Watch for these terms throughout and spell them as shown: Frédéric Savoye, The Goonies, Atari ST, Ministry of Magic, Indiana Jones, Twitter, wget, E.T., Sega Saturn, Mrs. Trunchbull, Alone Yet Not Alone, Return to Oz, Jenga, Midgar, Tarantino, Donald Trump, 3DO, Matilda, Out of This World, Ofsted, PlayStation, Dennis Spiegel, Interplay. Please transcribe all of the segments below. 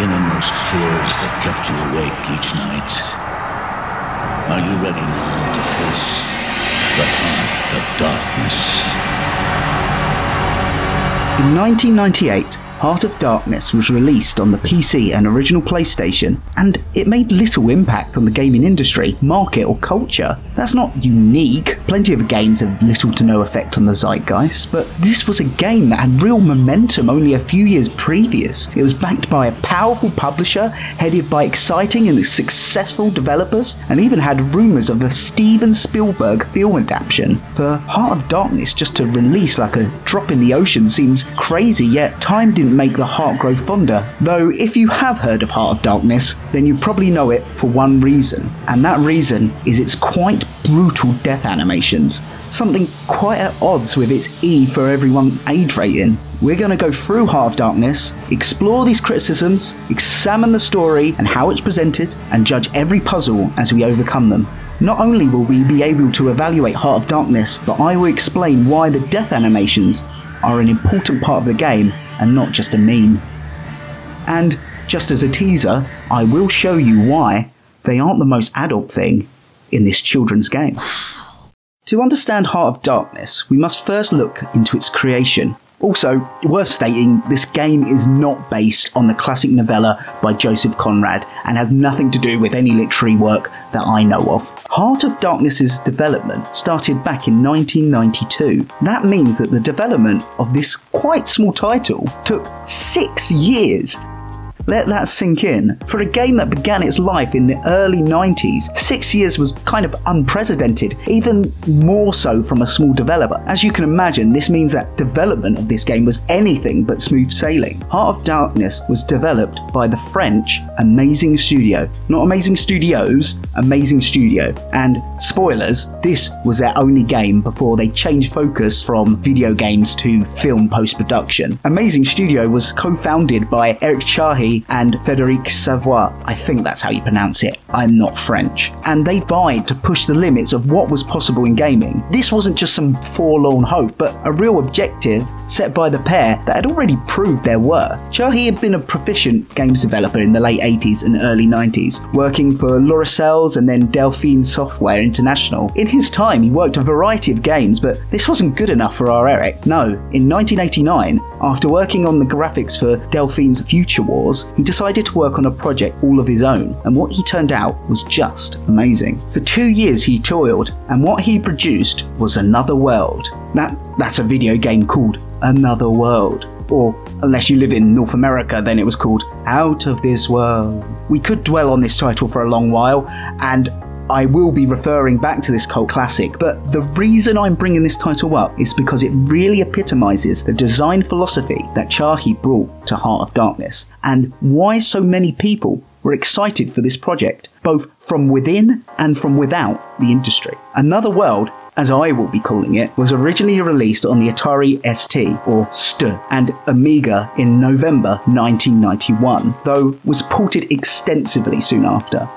innermost fears that kept you awake each night. Are you ready now to face the Heart of Darkness? In 1998, Heart of Darkness was released on the PC and original PlayStation, and it made little impact on the gaming industry, market or culture. That's not unique, plenty of games have little to no effect on the zeitgeist, but this was a game that had real momentum only a few years previous. It was backed by a powerful publisher, headed by exciting and successful developers, and even had rumours of a Steven Spielberg film adaptation. For Heart of Darkness just to release like a drop in the ocean seems crazy, yet time didn't make the heart grow fonder. Though if you have heard of Heart of Darkness, then you probably know it for one reason, and that reason is its quite brutal death animations, something quite at odds with its E for everyone age rating. We're going to go through Heart of Darkness, explore these criticisms, examine the story and how it's presented, and judge every puzzle as we overcome them. Not only will we be able to evaluate Heart of Darkness, but I will explain why the death animations are an important part of the game and not just a meme. And just as a teaser, I will show you why they aren't the most adult thing in this children's game. To understand Heart of Darkness, we must first look into its creation. Also, worth stating, this game is not based on the classic novella by Joseph Conrad and has nothing to do with any literary work that I know of. Heart of Darkness's development started back in 1992. That means that the development of this quite small title took 6 years. Let that sink in. For a game that began its life in the early 90s, 6 years was kind of unprecedented, even more so from a small developer. As you can imagine, this means that development of this game was anything but smooth sailing. Heart of Darkness was developed by the French Amazing Studio. Not Amazing Studios, Amazing Studio. And spoilers, this was their only game before they changed focus from video games to film post-production. Amazing Studio was co-founded by Eric Chahi and Frédéric Savoye, I think that's how you pronounce it, I'm not French, and they vied to push the limits of what was possible in gaming. This wasn't just some forlorn hope, but a real objective set by the pair that had already proved their worth. Chahi had been a proficient games developer in the late 80s and early 90s, working for Loriciel's and then Delphine Software International. In his time, he worked a variety of games, but this wasn't good enough for our Eric. No, in 1989, after working on the graphics for Delphine's Future Wars, he decided to work on a project all of his own, and what he turned out was just amazing. For 2 years he toiled, and what he produced was Another World. That's a video game called Another World. Or, unless you live in North America, then it was called Out of This World. We could dwell on this title for a long while, and I will be referring back to this cult classic, but the reason I'm bringing this title up is because it really epitomises the design philosophy that Chahi brought to Heart of Darkness, and why so many people were excited for this project, both from within and from without the industry. Another World, as I will be calling it, was originally released on the Atari ST, or ST, and Amiga in November 1991, though was ported extensively soon after.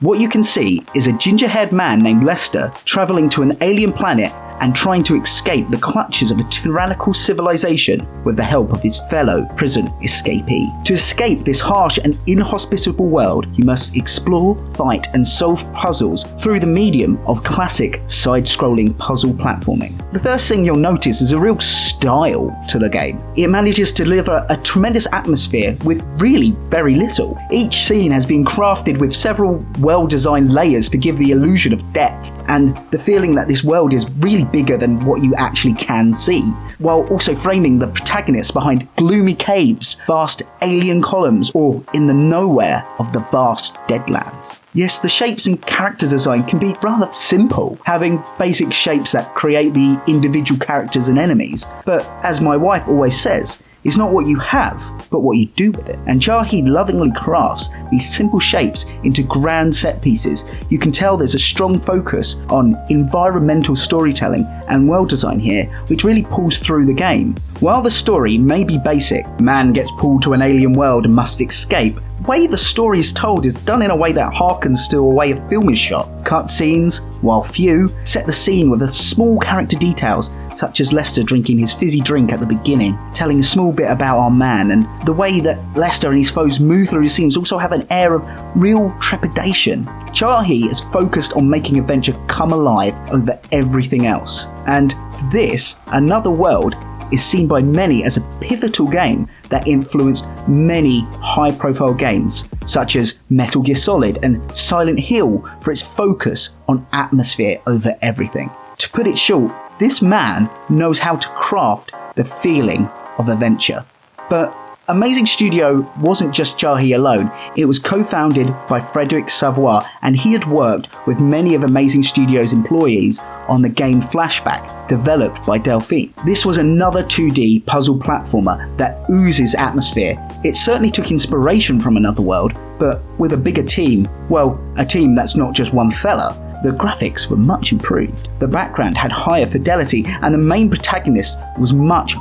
What you can see is a ginger-haired man named Lester travelling to an alien planet and trying to escape the clutches of a tyrannical civilization with the help of his fellow prison escapee. To escape this harsh and inhospitable world, you must explore, fight and solve puzzles through the medium of classic side-scrolling puzzle platforming. The first thing you'll notice is a real style to the game. It manages to deliver a tremendous atmosphere with really very little. Each scene has been crafted with several well-designed layers to give the illusion of depth and the feeling that this world is really bigger than what you actually can see, while also framing the protagonist behind gloomy caves, vast alien columns, or in the nowhere of the vast deadlands. Yes, the shapes and character design can be rather simple, having basic shapes that create the individual characters and enemies, but as my wife always says, it's not what you have, but what you do with it. And Chahi lovingly crafts these simple shapes into grand set pieces. You can tell there's a strong focus on environmental storytelling and world design here, which really pulls through the game. While the story may be basic, man gets pulled to an alien world and must escape, way the story is told is done in a way that harkens to a way a film is shot. Cutscenes, while few, set the scene with the small character details, such as Lester drinking his fizzy drink at the beginning, telling a small bit about our man, and the way that Lester and his foes move through his scenes also have an air of real trepidation. Chahi is focused on making adventure come alive over everything else, and this, Another World, is seen by many as a pivotal game that influenced many high-profile games, such as Metal Gear Solid and Silent Hill, for its focus on atmosphere over everything. To put it short, this man knows how to craft the feeling of adventure. But Amazing Studio wasn't just Chahi alone. It was co-founded by Frédéric Savoye, and he had worked with many of Amazing Studio's employees on the game Flashback, developed by Delphine. This was another 2D puzzle platformer that oozes atmosphere. It certainly took inspiration from Another World, but with a bigger team, well, a team that's not just one fella. The graphics were much improved, the background had higher fidelity, and the main protagonist was much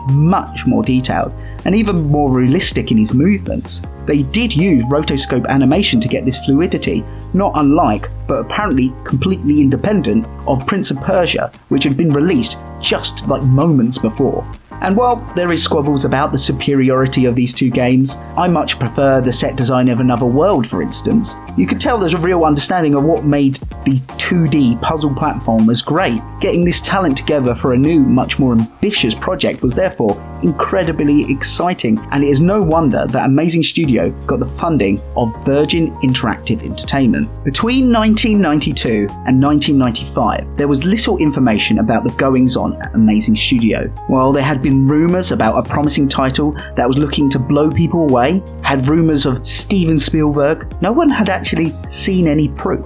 more detailed and even more realistic in his movements. They did use rotoscope animation to get this fluidity, not unlike, but apparently completely independent of Prince of Persia, which had been released just like moments before. And while there is squabbles about the superiority of these two games, I much prefer the set design of Another World, for instance. You could tell there's a real understanding of what made these 2D puzzle platformers great. Getting this talent together for a new, much more ambitious project was therefore incredibly exciting, and it is no wonder that Amazing Studio got the funding of Virgin Interactive Entertainment. Between 1992 and 1995, there was little information about the goings-on at Amazing Studio. While there had been rumours about a promising title that was looking to blow people away, had rumours of Steven Spielberg, no one had actually seen any proof.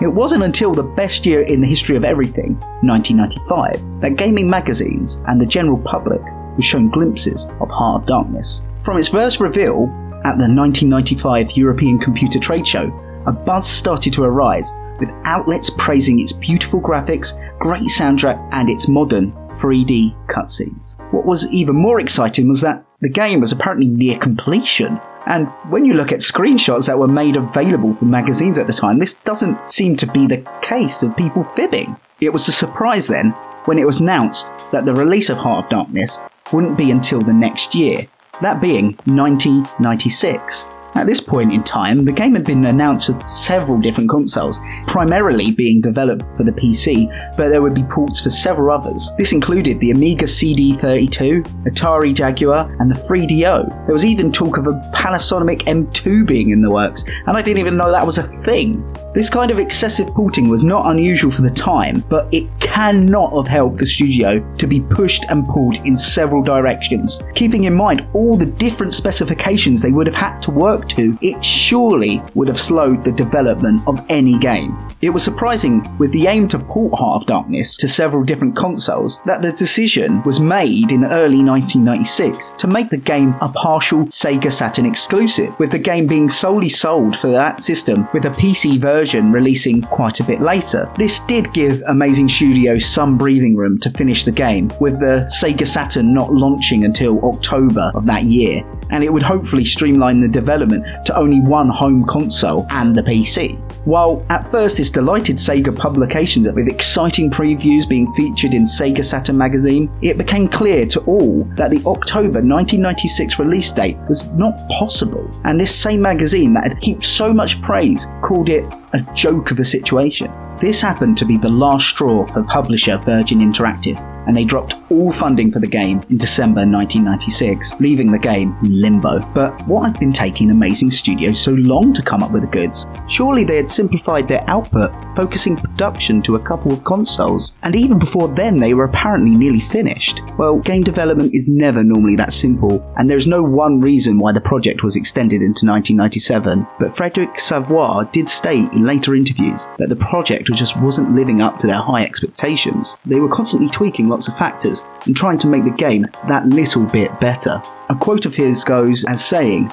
It wasn't until the best year in the history of everything, 1995, that gaming magazines and the general public was shown glimpses of Heart of Darkness. From its first reveal at the 1995 European Computer Trade Show, a buzz started to arise, with outlets praising its beautiful graphics, great soundtrack, and its modern 3D cutscenes. What was even more exciting was that the game was apparently near completion, and when you look at screenshots that were made available for magazines at the time, this doesn't seem to be the case of people fibbing. It was a surprise then when it was announced that the release of Heart of Darkness wouldn't be until the next year, that being 1996. At this point in time, the game had been announced for several different consoles, primarily being developed for the PC, but there would be ports for several others. This included the Amiga CD32, Atari Jaguar, and the 3DO. There was even talk of a Panasonic M2 being in the works, and I didn't even know that was a thing. This kind of excessive porting was not unusual for the time, but it cannot have helped the studio to be pushed and pulled in several directions. Keeping in mind all the different specifications they would have had to work to, it surely would have slowed the development of any game. It was surprising, with the aim to port Heart of Darkness to several different consoles, that the decision was made in early 1996 to make the game a partial Sega Saturn exclusive, with the game being solely sold for that system, with a PC version releasing quite a bit later. This did give Amazing Studio some breathing room to finish the game, with the Sega Saturn not launching until October of that year, and it would hopefully streamline the development to only one home console and the PC. While at first this delighted Sega publications with exciting previews being featured in Sega Saturn magazine, it became clear to all that the October 1996 release date was not possible, and this same magazine that had heaped so much praise called it a joke of a situation. This happened to be the last straw for publisher Virgin Interactive, and they dropped all funding for the game in December 1996, leaving the game in limbo. But what had been taking Amazing Studio so long to come up with the goods? Surely they had simplified their output, focusing production to a couple of consoles, and even before then they were apparently nearly finished. Well, game development is never normally that simple, and there is no one reason why the project was extended into 1997, but Frédéric Savoye did state in later interviews that the project just wasn't living up to their high expectations. They were constantly tweaking lots of factors and trying to make the game that little bit better. A quote of his goes as saying,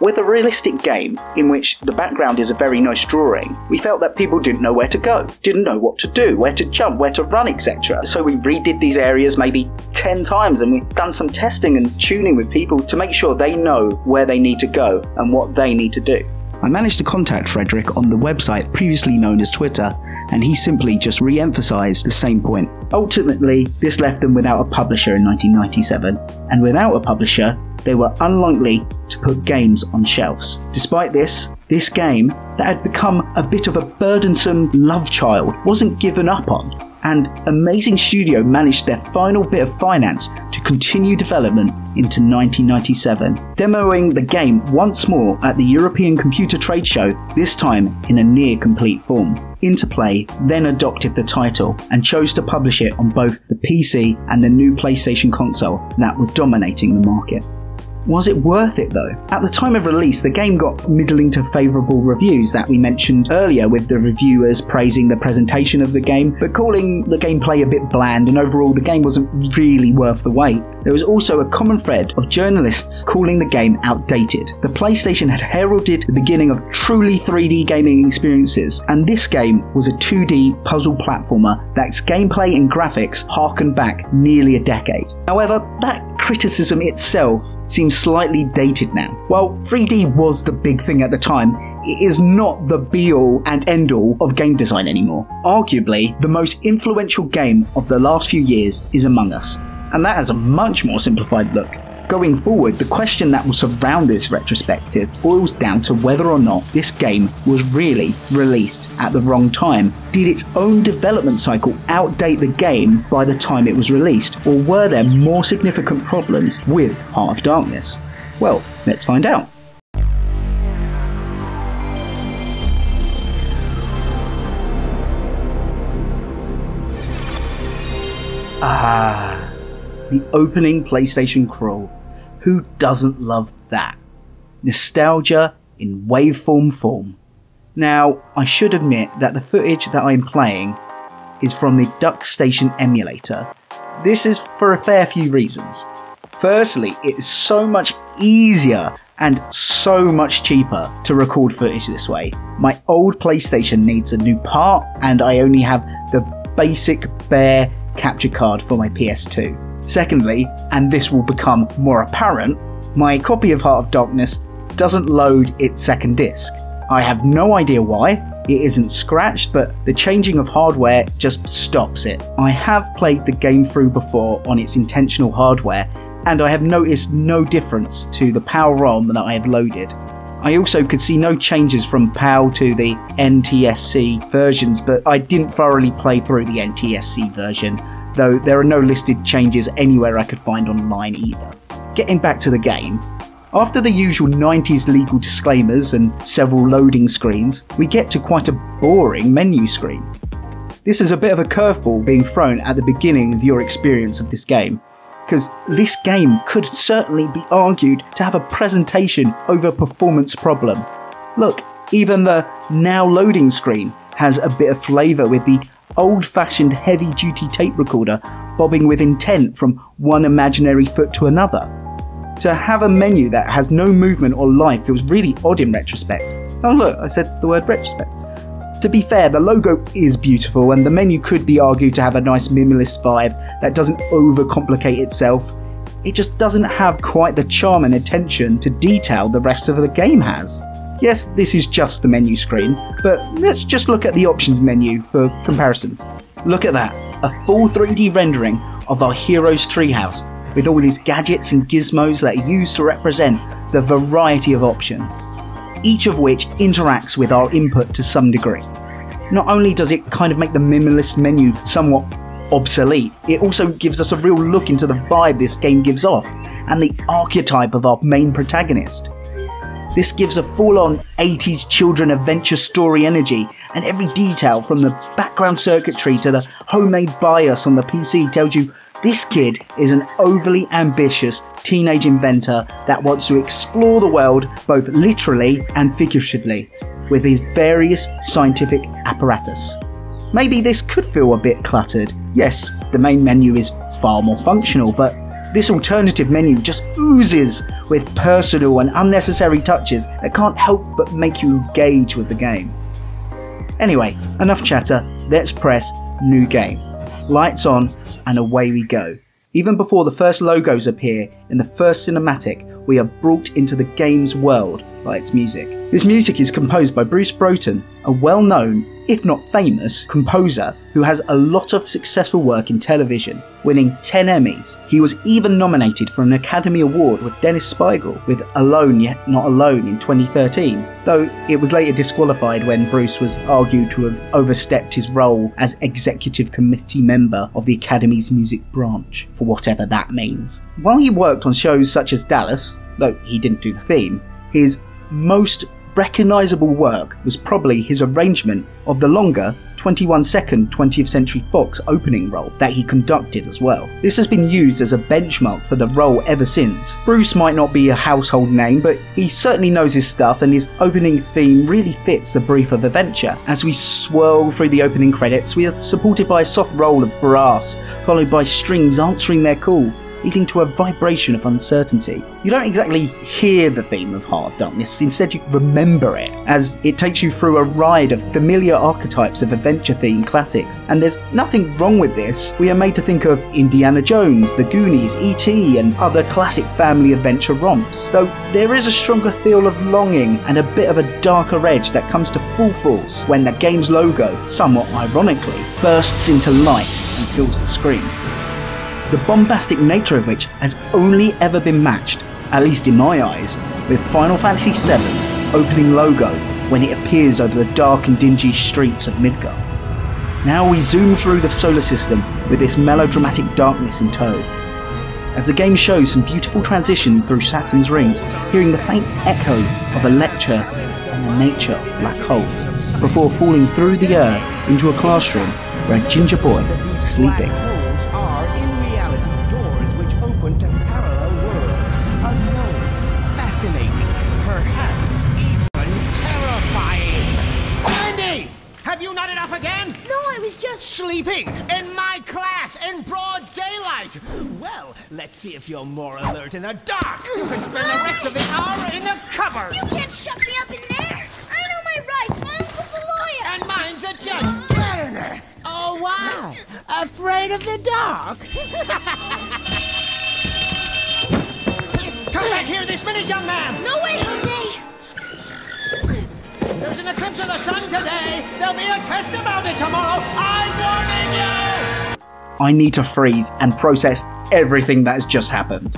"With a realistic game in which the background is a very nice drawing, we felt that people didn't know where to go, didn't know what to do, where to jump, where to run, etc. So we redid these areas maybe 10 times, and we've done some testing and tuning with people to make sure they know where they need to go and what they need to do." I managed to contact Frédéric on the website previously known as Twitter, and he simply just re-emphasized the same point. Ultimately, this left them without a publisher in 1997, and without a publisher, they were unlikely to put games on shelves. Despite this, this game, that had become a bit of a burdensome love child, wasn't given up on, and Amazing Studio managed their final bit of finance to continue development into 1997, demoing the game once more at the European Computer Trade Show, this time in a near-complete form. Interplay then adopted the title and chose to publish it on both the PC and the new PlayStation console that was dominating the market. Was it worth it though? At the time of release, the game got middling to favourable reviews that we mentioned earlier, with the reviewers praising the presentation of the game, but calling the gameplay a bit bland, and overall the game wasn't really worth the wait. There was also a common thread of journalists calling the game outdated. The PlayStation had heralded the beginning of truly 3D gaming experiences, and this game was a 2D puzzle platformer that's gameplay and graphics harken back nearly a decade. However, that criticism itself seems slightly dated now. While 3D was the big thing at the time, it is not the be-all and end-all of game design anymore. Arguably, the most influential game of the last few years is Among Us, and that has a much more simplified look. Going forward, the question that will surround this retrospective boils down to whether or not this game was really released at the wrong time. Did its own development cycle outdate the game by the time it was released, or were there more significant problems with Heart of Darkness? Well, let's find out. The opening PlayStation crawl. Who doesn't love that? Nostalgia in waveform form. Now, I should admit that the footage that I'm playing is from the DuckStation emulator. This is for a fair few reasons. Firstly, it's so much easier and so much cheaper to record footage this way. My old PlayStation needs a new part, and I only have the basic bare capture card for my PS2. Secondly, and this will become more apparent, my copy of Heart of Darkness doesn't load its second disc. I have no idea why. It isn't scratched, but the changing of hardware just stops it. I have played the game through before on its intentional hardware, and I have noticed no difference to the PAL ROM that I have loaded. I also could see no changes from PAL to the NTSC versions, but I didn't thoroughly play through the NTSC version, though there are no listed changes anywhere I could find online either. Getting back to the game, after the usual 90s legal disclaimers and several loading screens, we get to quite a boring menu screen. This is a bit of a curveball being thrown at the beginning of your experience of this game, because this game could certainly be argued to have a presentation over performance problem. Look, even the now loading screen has a bit of flavour, with the old-fashioned heavy-duty tape recorder bobbing with intent from one imaginary foot to another. To have a menu that has no movement or life feels really odd in retrospect. Oh look, I said the word retrospect. To be fair, the logo is beautiful, and the menu could be argued to have a nice minimalist vibe that doesn't overcomplicate itself. It just doesn't have quite the charm and attention to detail the rest of the game has. Yes, this is just the menu screen, but let's just look at the options menu for comparison. Look at that, a full 3D rendering of our hero's treehouse, with all his gadgets and gizmos that are used to represent the variety of options, each of which interacts with our input to some degree. Not only does it kind of make the minimalist menu somewhat obsolete, it also gives us a real look into the vibe this game gives off, and the archetype of our main protagonist. This gives a full-on 80s children adventure story energy, and every detail from the background circuitry to the homemade BIOS on the PC tells you this kid is an overly ambitious teenage inventor that wants to explore the world both literally and figuratively with his various scientific apparatus. Maybe this could feel a bit cluttered. Yes, the main menu is far more functional, but this alternative menu just oozes with personal and unnecessary touches that can't help but make you engage with the game. Anyway, enough chatter, let's press new game. Lights on, and away we go. Even before the first logos appear in the first cinematic, we are brought into the game's world by its music. This music is composed by Bruce Broughton, a well-known, if not famous, composer who has a lot of successful work in television, winning 10 Emmys. He was even nominated for an Academy Award with Dennis Spiegel with Alone Yet Not Alone in 2013, though it was later disqualified when Bruce was argued to have overstepped his role as executive committee member of the Academy's music branch, for whatever that means. While he worked on shows such as Dallas, though he didn't do the theme, his most recognisable work was probably his arrangement of the longer 21-second 20th Century Fox opening role that he conducted as well. This has been used as a benchmark for the role ever since. Bruce might not be a household name, but he certainly knows his stuff, and his opening theme really fits the brief of adventure. As we swirl through the opening credits, we are supported by a soft roll of brass, followed by strings answering their call, leading to a vibration of uncertainty. You don't exactly hear the theme of Heart of Darkness, instead you remember it, as it takes you through a ride of familiar archetypes of adventure-themed classics, and there's nothing wrong with this. We are made to think of Indiana Jones, The Goonies, E.T. and other classic family adventure romps, though there is a stronger feel of longing and a bit of a darker edge that comes to full force when the game's logo, somewhat ironically, bursts into light and fills the screen. The bombastic nature of which has only ever been matched, at least in my eyes, with Final Fantasy VII's opening logo when it appears over the dark and dingy streets of Midgar. Now we zoom through the solar system with this melodramatic darkness in tow, as the game shows some beautiful transition through Saturn's rings, hearing the faint echo of a lecture on the nature of black holes, before falling through the earth into a classroom where a ginger boy is sleeping. Again? No, I was just sleeping in my class in broad daylight. Well, let's see if you're more alert in the dark. You can spend the rest of the hour in the cupboard. You can't shut me up in there. I know my rights. I'm a lawyer. And mine's a judge. Get in there. Oh, wow. Afraid of the dark? Come back here this minute, young man. No way, Jose. There's an eclipse of the sun today. There'll be a test about it tomorrow. I'm warning you! I need to freeze and process everything that has just happened.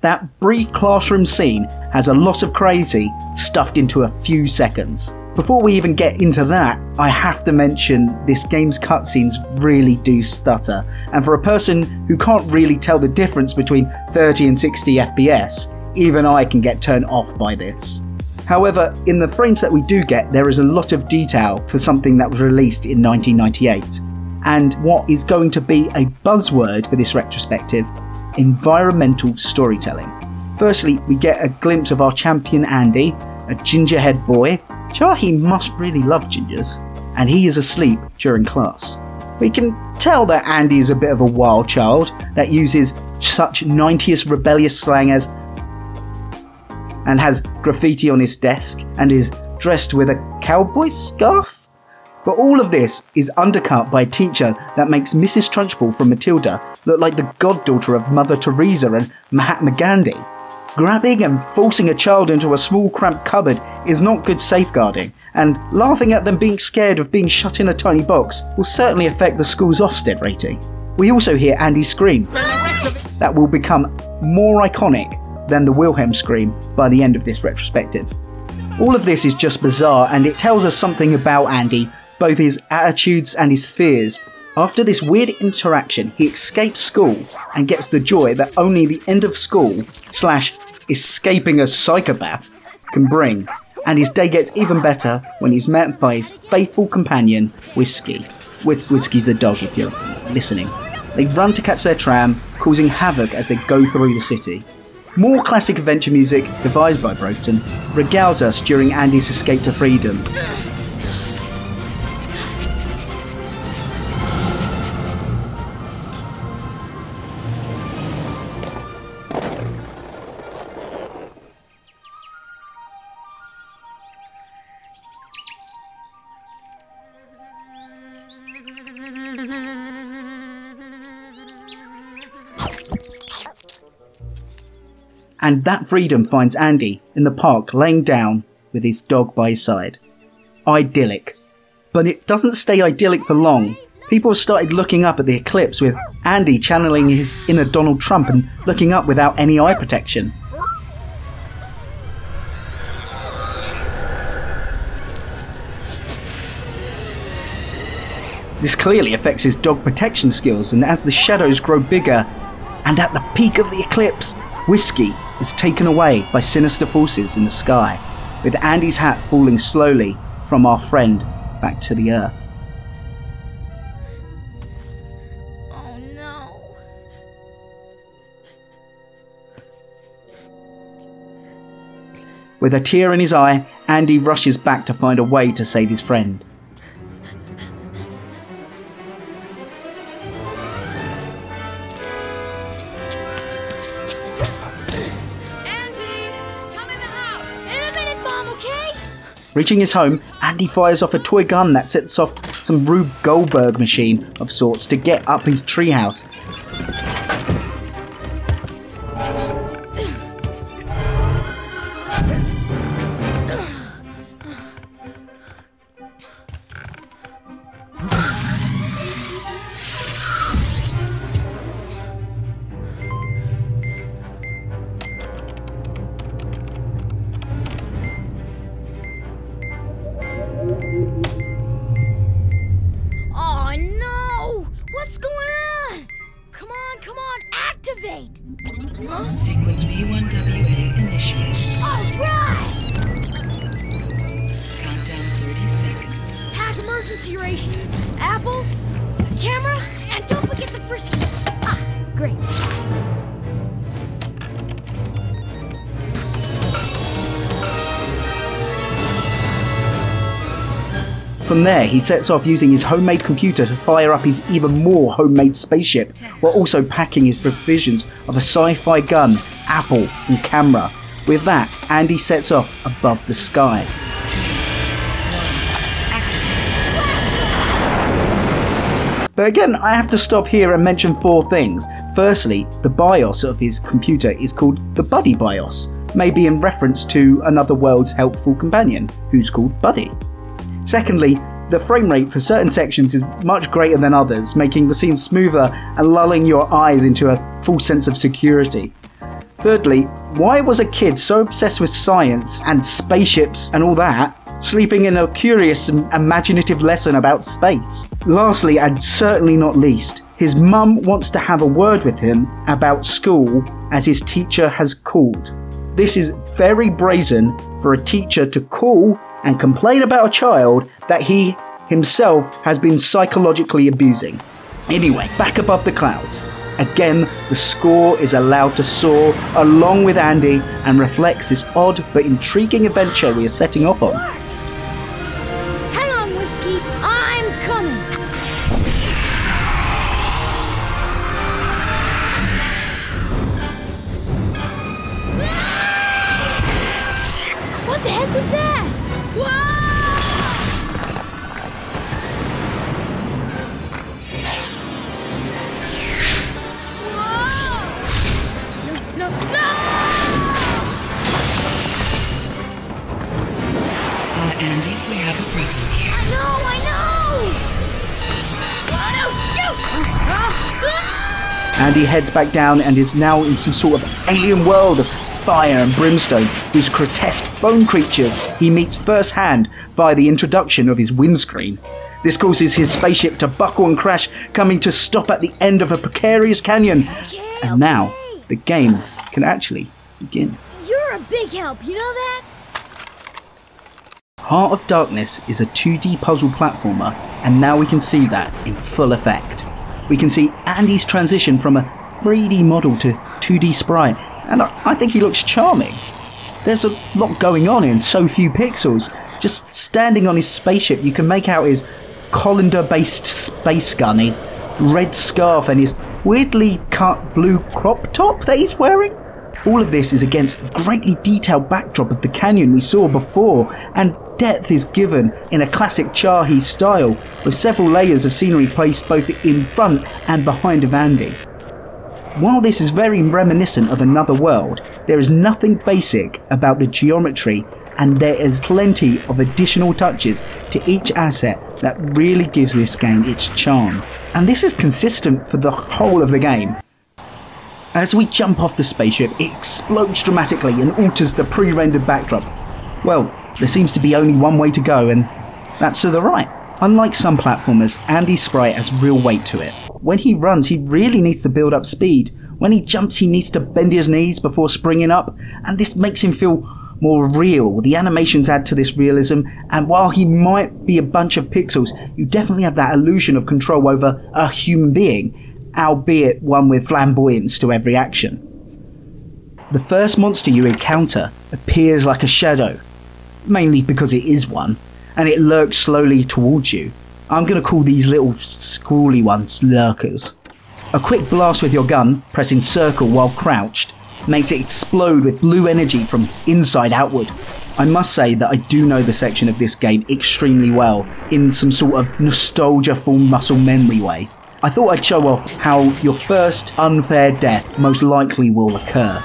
That brief classroom scene has a lot of crazy stuffed into a few seconds. Before we even get into that, I have to mention this game's cutscenes really do stutter, and for a person who can't really tell the difference between 30 and 60 FPS, even I can get turned off by this. However, in the frames that we do get, there is a lot of detail for something that was released in 1998. And what is going to be a buzzword for this retrospective, environmental storytelling. Firstly, we get a glimpse of our champion Andy, a gingerhead boy. Chahi must really love gingers. And he is asleep during class. We can tell that Andy is a bit of a wild child that uses such 90s rebellious slang as and has graffiti on his desk and is dressed with a cowboy scarf? But all of this is undercut by a teacher that makes Mrs. Trunchbull from Matilda look like the goddaughter of Mother Teresa and Mahatma Gandhi. Grabbing and forcing a child into a small cramped cupboard is not good safeguarding, and laughing at them being scared of being shut in a tiny box will certainly affect the school's Ofsted rating. We also hear Andy scream that will become more iconic than the Wilhelm scream by the end of this retrospective. All of this is just bizarre, and it tells us something about Andy, both his attitudes and his fears. After this weird interaction, he escapes school and gets the joy that only the end of school / escaping a psychopath can bring, and his day gets even better when he's met by his faithful companion, Whiskey. Whiskey's a dog if you're listening. They run to catch their tram, causing havoc as they go through the city. More classic adventure music, devised by Broughton, regales us during Andy's escape to freedom. and that freedom finds Andy in the park laying down with his dog by his side. Idyllic. But it doesn't stay idyllic for long. People have started looking up at the eclipse, with Andy channeling his inner Donald Trump and looking up without any eye protection. This clearly affects his dog protection skills, and as the shadows grow bigger, and at the peak of the eclipse, Whiskey is taken away by sinister forces in the sky, with Andy's hat falling slowly from our friend back to the earth. Oh no. With a tear in his eye, Andy rushes back to find a way to save his friend. Reaching his home, Andy fires off a toy gun that sets off some Rube Goldberg machine of sorts to get up his treehouse. From there, he sets off using his homemade computer to fire up his even more homemade spaceship, while also packing his provisions of a sci-fi gun, apple, and camera. With that, Andy sets off above the sky. But again, I have to stop here and mention four things. Firstly, the BIOS of his computer is called the Buddy BIOS, maybe in reference to Another World's helpful companion, who's called Buddy. Secondly, the frame rate for certain sections is much greater than others, making the scene smoother and lulling your eyes into a full sense of security. Thirdly, why was a kid so obsessed with science and spaceships and all that, sleeping in a curious and imaginative lesson about space? Lastly, and certainly not least, his mum wants to have a word with him about school as his teacher has called. This is very brazen for a teacher to call and complain about a child that he himself has been psychologically abusing. Anyway, back above the clouds. Again, the score is allowed to soar along with Andy and reflects this odd but intriguing adventure we are setting off on. Hang on, Whiskey, I'm coming! What the heck was that? Andy heads back down and is now in some sort of alien world of fire and brimstone, whose grotesque bone creatures he meets firsthand by the introduction of his windscreen. This causes his spaceship to buckle and crash, coming to stop at the end of a precarious canyon. And now, the game can actually begin. You're a big help, you know that? Heart of Darkness is a 2D puzzle platformer, and now we can see that in full effect. We can see Andy's transition from a 3D model to 2D sprite, and I think he looks charming. There's a lot going on in so few pixels. Just standing on his spaceship, you can make out his colander-based space gun, his red scarf, and his weirdly cut blue crop top that he's wearing. All of this is against the greatly detailed backdrop of the canyon we saw before, and depth is given in a classic Chahi style, with several layers of scenery placed both in front and behind of Andy. While this is very reminiscent of Another World, there is nothing basic about the geometry, and there is plenty of additional touches to each asset that really gives this game its charm. And this is consistent for the whole of the game. As we jump off the spaceship, it explodes dramatically and alters the pre-rendered backdrop. Well, there seems to be only one way to go, and that's to the right. Unlike some platformers, Andy's sprite has real weight to it. When he runs, he really needs to build up speed. When he jumps, he needs to bend his knees before springing up, and this makes him feel more real. The animations add to this realism, and while he might be a bunch of pixels, you definitely have that illusion of control over a human being, albeit one with flamboyance to every action. The first monster you encounter appears like a shadow, mainly because it is one, and it lurks slowly towards you. I'm going to call these little squally ones lurkers. A quick blast with your gun, pressing circle while crouched, makes it explode with blue energy from inside outward. I must say that I do know the section of this game extremely well, in some sort of nostalgia full muscle memory way. I thought I'd show off how your first unfair death most likely will occur.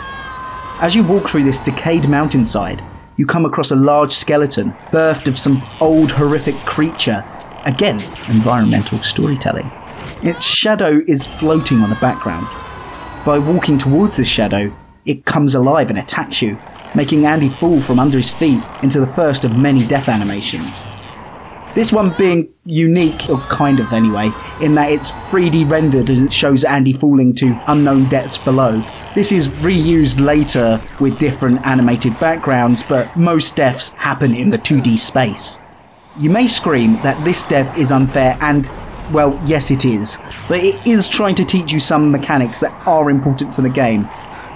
As you walk through this decayed mountainside, you come across a large skeleton, birthed of some old horrific creature. Again, environmental storytelling. Its shadow is floating on the background. By walking towards this shadow, it comes alive and attacks you, making Andy fall from under his feet into the first of many death animations. This one being unique, or kind of anyway, in that it's 3D rendered and it shows Andy falling to unknown depths below. This is reused later with different animated backgrounds, but most deaths happen in the 2D space. You may scream that this death is unfair, and, well, yes it is, but it is trying to teach you some mechanics that are important for the game.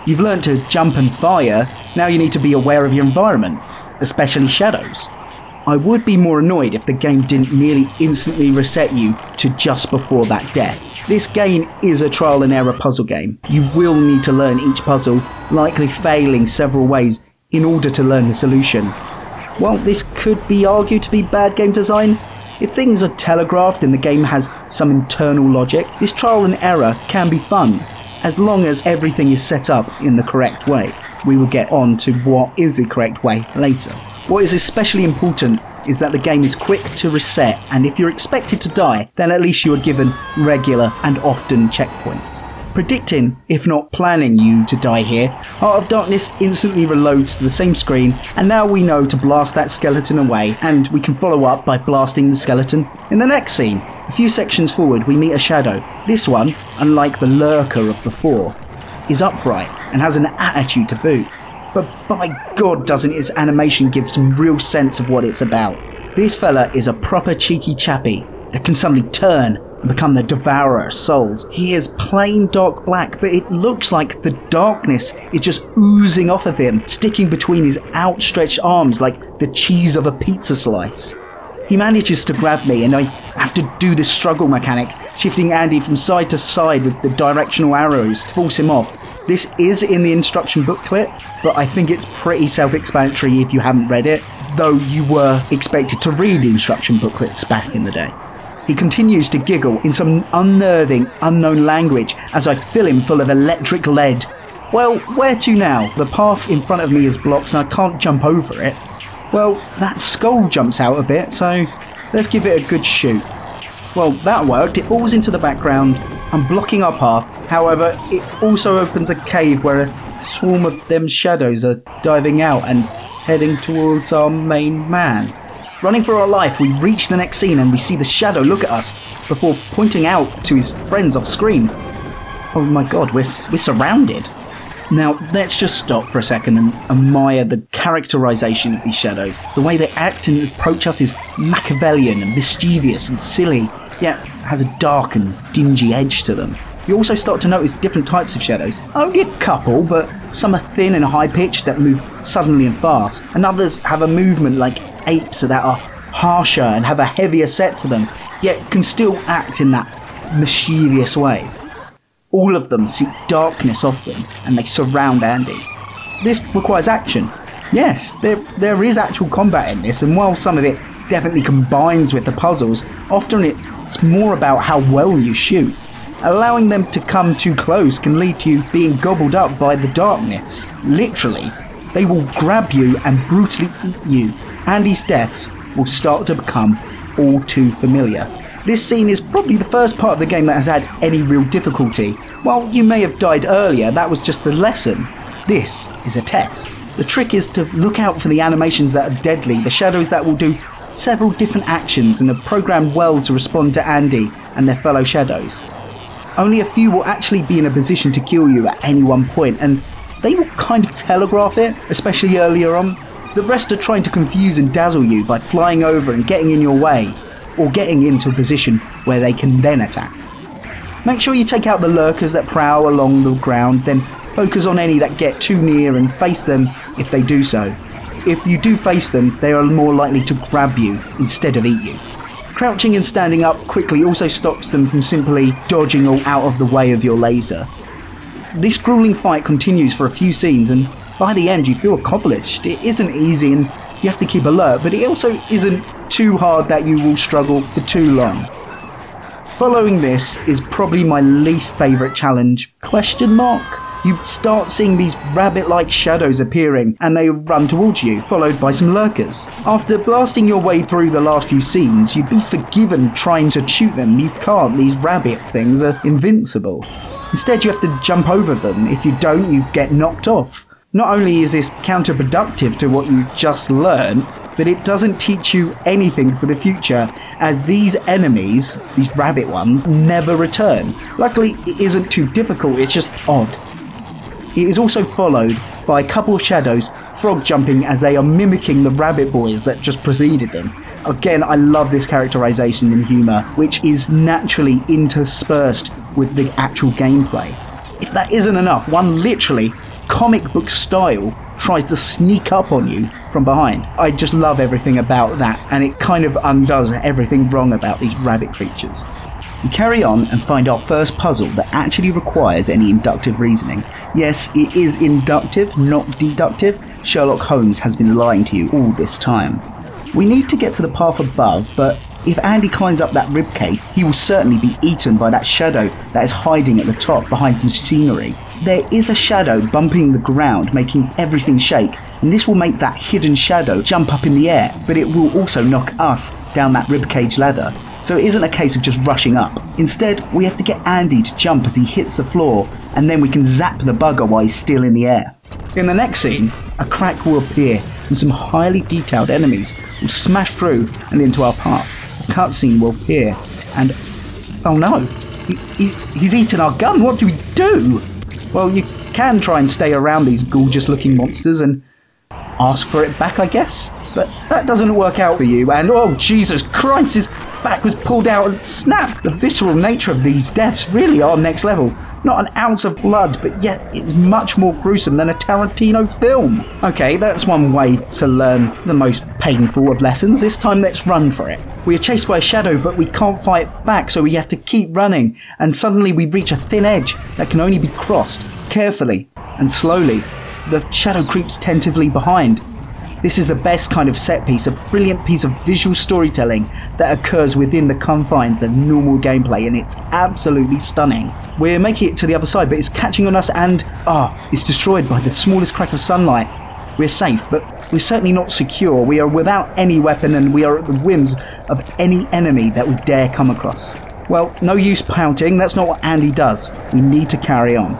You've learned to jump and fire, now you need to be aware of your environment, especially shadows. I would be more annoyed if the game didn't merely instantly reset you to just before that death. This game is a trial and error puzzle game. You will need to learn each puzzle, likely failing several ways in order to learn the solution. While this could be argued to be bad game design, if things are telegraphed and the game has some internal logic, this trial and error can be fun, as long as everything is set up in the correct way. We will get on to what is the correct way later. What is especially important is that the game is quick to reset, and if you're expected to die, then at least you are given regular and often checkpoints. Predicting, if not planning you to die here, Heart of Darkness instantly reloads to the same screen, and now we know to blast that skeleton away, and we can follow up by blasting the skeleton in the next scene. A few sections forward we meet a shadow. This one, unlike the lurker of before, is upright and has an attitude to boot. But by God, doesn't its animation give some real sense of what it's about. This fella is a proper cheeky chappy that can suddenly turn and become the devourer of souls. He is plain dark black, but it looks like the darkness is just oozing off of him, sticking between his outstretched arms like the cheese of a pizza slice. He manages to grab me, and I have to do this struggle mechanic, shifting Andy from side to side with the directional arrows to force him off. This is in the instruction booklet, but I think it's pretty self-explanatory if you haven't read it, though you were expected to read instruction booklets back in the day. He continues to giggle in some unnerving, unknown language as I fill him full of electric lead. Well, where to now? The path in front of me is blocked and I can't jump over it. Well, that skull jumps out a bit, so let's give it a good shoot. Well, that worked. It falls into the background and blocking our path. However, it also opens a cave where a swarm of them shadows are diving out and heading towards our main man. Running for our life, we reach the next scene and we see the shadow look at us before pointing out to his friends off screen. Oh my God, we're surrounded. Now, let's just stop for a second and admire the characterization of these shadows. The way they act and approach us is Machiavellian and mischievous and silly, yet has a dark and dingy edge to them. You also start to notice different types of shadows. Only a couple, but some are thin and high-pitched that move suddenly and fast, and others have a movement like apes that are harsher and have a heavier set to them, yet can still act in that mischievous way. All of them seek darkness off them, and they surround Andy. This requires action. Yes, there is actual combat in this, and while some of it definitely combines with the puzzles, often it's more about how well you shoot. Allowing them to come too close can lead to you being gobbled up by the darkness. Literally, they will grab you and brutally eat you. Andy's deaths will start to become all too familiar. This scene is probably the first part of the game that has had any real difficulty. While you may have died earlier, that was just a lesson. This is a test. The trick is to look out for the animations that are deadly, the shadows that will do several different actions and are programmed well to respond to Andy and their fellow shadows. Only a few will actually be in a position to kill you at any one point, and they will kind of telegraph it, especially earlier on. The rest are trying to confuse and dazzle you by flying over and getting in your way, or getting into a position where they can then attack. Make sure you take out the lurkers that prowl along the ground, then focus on any that get too near and face them if they do so. If you do face them, they are more likely to grab you instead of eat you. Crouching and standing up quickly also stops them from simply dodging or out of the way of your laser. This grueling fight continues for a few scenes, and by the end you feel accomplished. It isn't easy and you have to keep alert, but it also isn't too hard that you will struggle for too long. Following this is probably my least favourite challenge, ? You start seeing these rabbit-like shadows appearing and they run towards you, followed by some lurkers. After blasting your way through the last few scenes, you'd be forgiven trying to shoot them. You can't, these rabbit things are invincible. Instead you have to jump over them. If you don't, you get knocked off. Not only is this counterproductive to what you just learned, but it doesn't teach you anything for the future, as these enemies, these rabbit ones, never return. Luckily, it isn't too difficult, it's just odd. It is also followed by a couple of shadows frog jumping as they are mimicking the rabbit boys that just preceded them. Again, I love this characterization and humor, which is naturally interspersed with the actual gameplay. If that isn't enough, one literally comic book style tries to sneak up on you from behind. I just love everything about that, and it kind of undoes everything wrong about these rabbit creatures. We carry on and find our first puzzle that actually requires any inductive reasoning. Yes, it is inductive, not deductive. Sherlock Holmes has been lying to you all this time. We need to get to the path above, but if Andy climbs up that ribcage, he will certainly be eaten by that shadow that is hiding at the top behind some scenery. There is a shadow bumping the ground, making everything shake, and this will make that hidden shadow jump up in the air, but it will also knock us down that ribcage ladder. So it isn't a case of just rushing up. Instead, we have to get Andy to jump as he hits the floor, and then we can zap the bugger while he's still in the air. In the next scene, a crack will appear, and some highly detailed enemies will smash through and into our path. A cutscene will appear, and oh no, he's eaten our gun. What do we do? Well, you can try and stay around these gorgeous-looking monsters and ask for it back, I guess. But that doesn't work out for you, and oh Jesus Christ, his back was pulled out and snapped. The visceral nature of these deaths really are next level. Not an ounce of blood, but yet it's much more gruesome than a Tarantino film. Okay, that's one way to learn the most painful of lessons. This time, let's run for it. We are chased by a shadow, but we can't fight back, so we have to keep running. And suddenly we reach a thin edge that can only be crossed carefully and slowly. The shadow creeps tentatively behind. This is the best kind of set piece, a brilliant piece of visual storytelling that occurs within the confines of normal gameplay, and it's absolutely stunning. We're making it to the other side, but it's catching on us and, it's destroyed by the smallest crack of sunlight. We're safe, but we're certainly not secure. We are without any weapon and we are at the whims of any enemy that we dare come across. Well, no use pouting, that's not what Andy does. We need to carry on.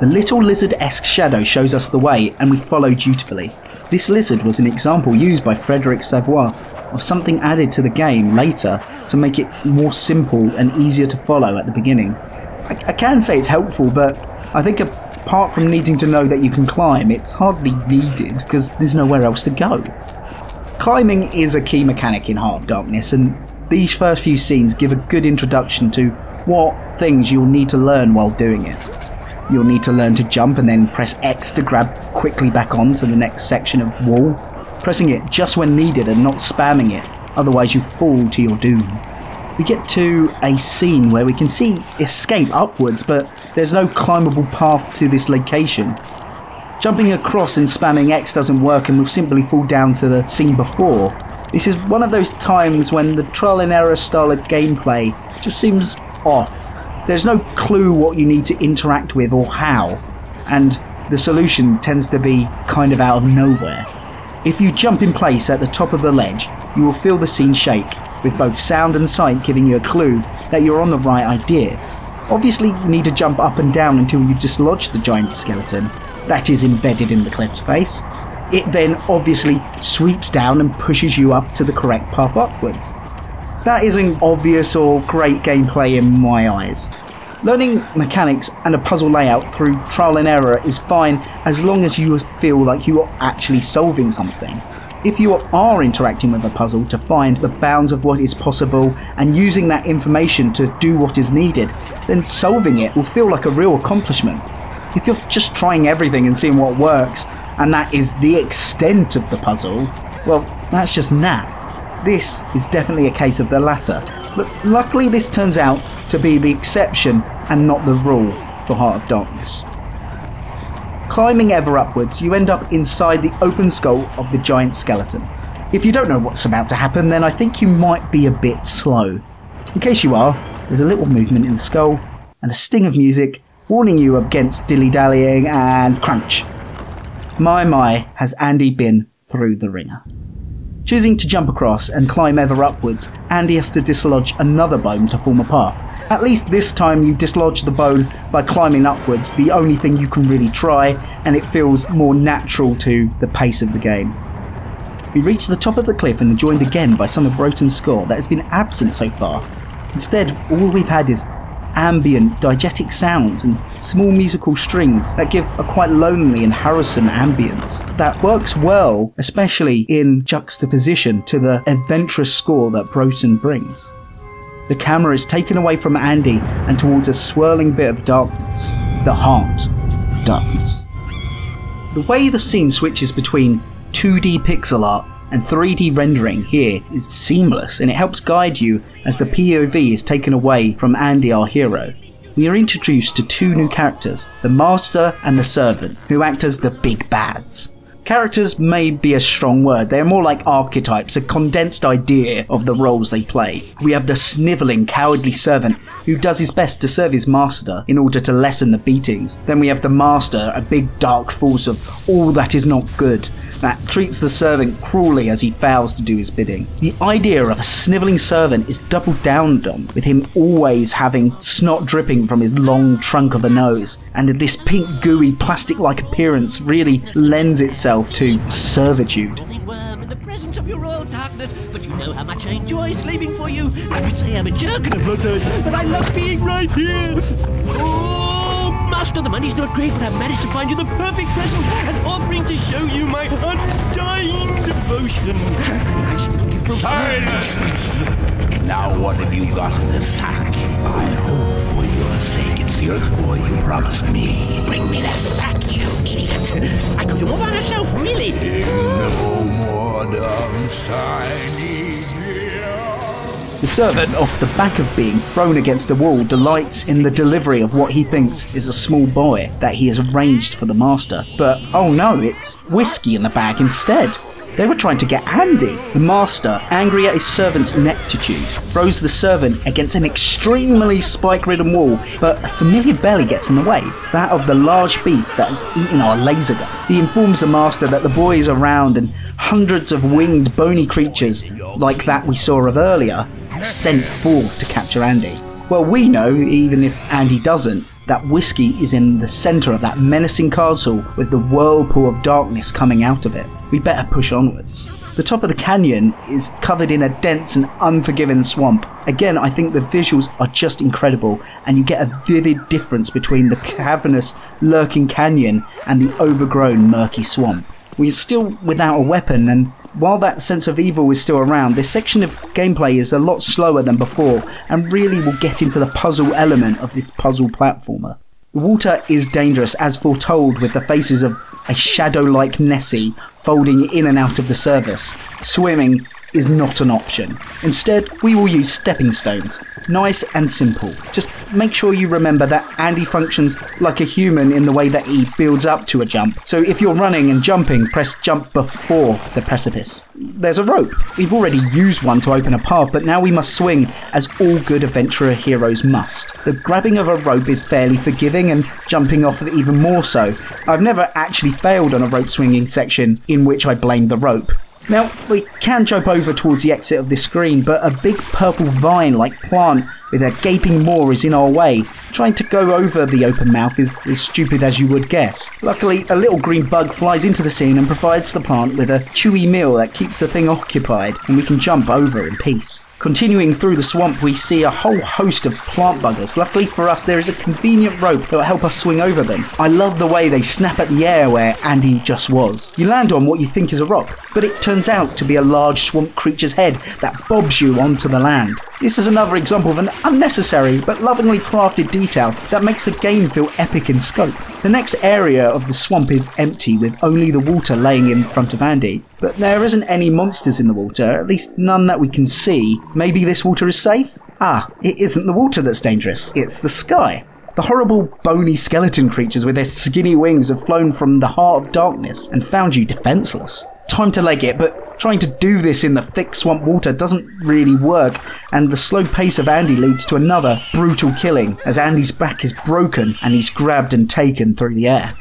The little lizard-esque shadow shows us the way and we follow dutifully. This lizard was an example used by Frédéric Savoye of something added to the game later to make it more simple and easier to follow at the beginning. I can say it's helpful, but I think apart from needing to know that you can climb, it's hardly needed because there's nowhere else to go. Climbing is a key mechanic in Heart of Darkness, and these first few scenes give a good introduction to what things you'll need to learn while doing it. You'll need to learn to jump and then press X to grab quickly back onto the next section of wall, pressing it just when needed and not spamming it, otherwise you fall to your doom. We get to a scene where we can see escape upwards, but there's no climbable path to this location. Jumping across and spamming X doesn't work and we'll simply fall down to the scene before. This is one of those times when the trial and error style of gameplay just seems off. there's no clue what you need to interact with or how, and the solution tends to be kind of out of nowhere. If you jump in place at the top of the ledge, you will feel the scene shake, with both sound and sight giving you a clue that you're on the right idea. Obviously, you need to jump up and down until you dislodge the giant skeleton that is embedded in the cliff's face. It then obviously sweeps down and pushes you up to the correct path upwards. That isn't obvious or great gameplay in my eyes. Learning mechanics and a puzzle layout through trial and error is fine as long as you feel like you are actually solving something. If you are interacting with a puzzle to find the bounds of what is possible and using that information to do what is needed, then solving it will feel like a real accomplishment. If you're just trying everything and seeing what works, and that is the extent of the puzzle, well, that's just naff. This is definitely a case of the latter, but luckily this turns out to be the exception and not the rule for Heart of Darkness. Climbing ever upwards, you end up inside the open skull of the giant skeleton. If you don't know what's about to happen, then I think you might be a bit slow. In case you are, there's a little movement in the skull and a sting of music warning you against dilly-dallying, and crunch. My, has Andy been through the ringer. Choosing to jump across and climb ever upwards, Andy has to dislodge another bone to form a path. At least this time you dislodge the bone by climbing upwards, the only thing you can really try, and it feels more natural to the pace of the game. We reach the top of the cliff and are joined again by some of Broughton's score that has been absent so far. Instead, all we've had is ambient, diegetic sounds and small musical strings that give a quite lonely and harrowsome ambience that works well, especially in juxtaposition to the adventurous score that Broughton brings. The camera is taken away from Andy and towards a swirling bit of darkness, the Heart of Darkness. The way the scene switches between 2D pixel art and 3D rendering here is seamless, and it helps guide you as the POV is taken away from Andy, our hero. We are introduced to two new characters, the Master and the Servant, who act as the big bads. Characters may be a strong word, they are more like archetypes, a condensed idea of the roles they play. We have the snivelling, cowardly servant who does his best to serve his master in order to lessen the beatings. Then we have the master, a big dark force of all that is not good, that treats the servant cruelly as he fails to do his bidding. The idea of a snivelling servant is doubled down on, with him always having snot dripping from his long trunk of a nose, and this pink gooey plastic-like appearance really lends itself to servitude. Any worm in the presence of your royal darkness, but you know how much I enjoy sleeping for you. I could say I'm a jerk and a flutter, but I love being right here. Oh, master, the money's not great, but I've managed to find you the perfect present, an offering to show you my undying devotion. Nice looking for silence! Now what have you got in the sack? I hope for your sake it's the earth boy you promised me. Bring me the sack, you idiot! I could do more by myself, really! No more dumb signing here. The servant, off the back of being thrown against the wall, delights in the delivery of what he thinks is a small boy that he has arranged for the master. But, oh no, it's whiskey in the bag instead. They were trying to get Andy. The master, angry at his servant's ineptitude, throws the servant against an extremely spike-ridden wall, but a familiar belly gets in the way, that of the large beast that has eaten our laser gun. He informs the master that the boy is around, and hundreds of winged, bony creatures, like that we saw of earlier, are sent forth to capture Andy. Well, we know, even if Andy doesn't, that whiskey is in the centre of that menacing castle with the whirlpool of darkness coming out of it. We better push onwards. The top of the canyon is covered in a dense and unforgiving swamp. Again, I think the visuals are just incredible, and you get a vivid difference between the cavernous, lurking canyon and the overgrown, murky swamp. We are still without a weapon, and while that sense of evil is still around, this section of gameplay is a lot slower than before and really will get into the puzzle element of this puzzle platformer. The water is dangerous, as foretold with the faces of a shadow-like Nessie folding in and out of the surface. Swimming is not an option. Instead, we will use stepping stones. Nice and simple. Just make sure you remember that Andy functions like a human in the way that he builds up to a jump. So if you're running and jumping, press jump before the precipice. There's a rope. We've already used one to open a path, but now we must swing, as all good adventurer heroes must. The grabbing of a rope is fairly forgiving, and jumping off of it even more so. I've never actually failed on a rope swinging section in which I blamed the rope. Now, we can jump over towards the exit of this screen, but a big purple vine-like plant with a gaping maw is in our way. Trying to go over the open mouth is as stupid as you would guess. Luckily, a little green bug flies into the scene and provides the plant with a chewy meal that keeps the thing occupied, and we can jump over in peace. Continuing through the swamp, we see a whole host of plant buggers. Luckily for us, there is a convenient rope that will help us swing over them. I love the way they snap at the air where Andy just was. You land on what you think is a rock, but it turns out to be a large swamp creature's head that bobs you onto the land. This is another example of an unnecessary but lovingly crafted detail that makes the game feel epic in scope. The next area of the swamp is empty, with only the water laying in front of Andy. But there isn't any monsters in the water, at least none that we can see. Maybe this water is safe? Ah, it isn't the water that's dangerous, it's the sky. The horrible bony skeleton creatures with their skinny wings have flown from the Heart of Darkness and found you defenseless. Time to leg it, but trying to do this in the thick swamp water doesn't really work, and the slow pace of Andy leads to another brutal killing, as Andy's back is broken and he's grabbed and taken through the air.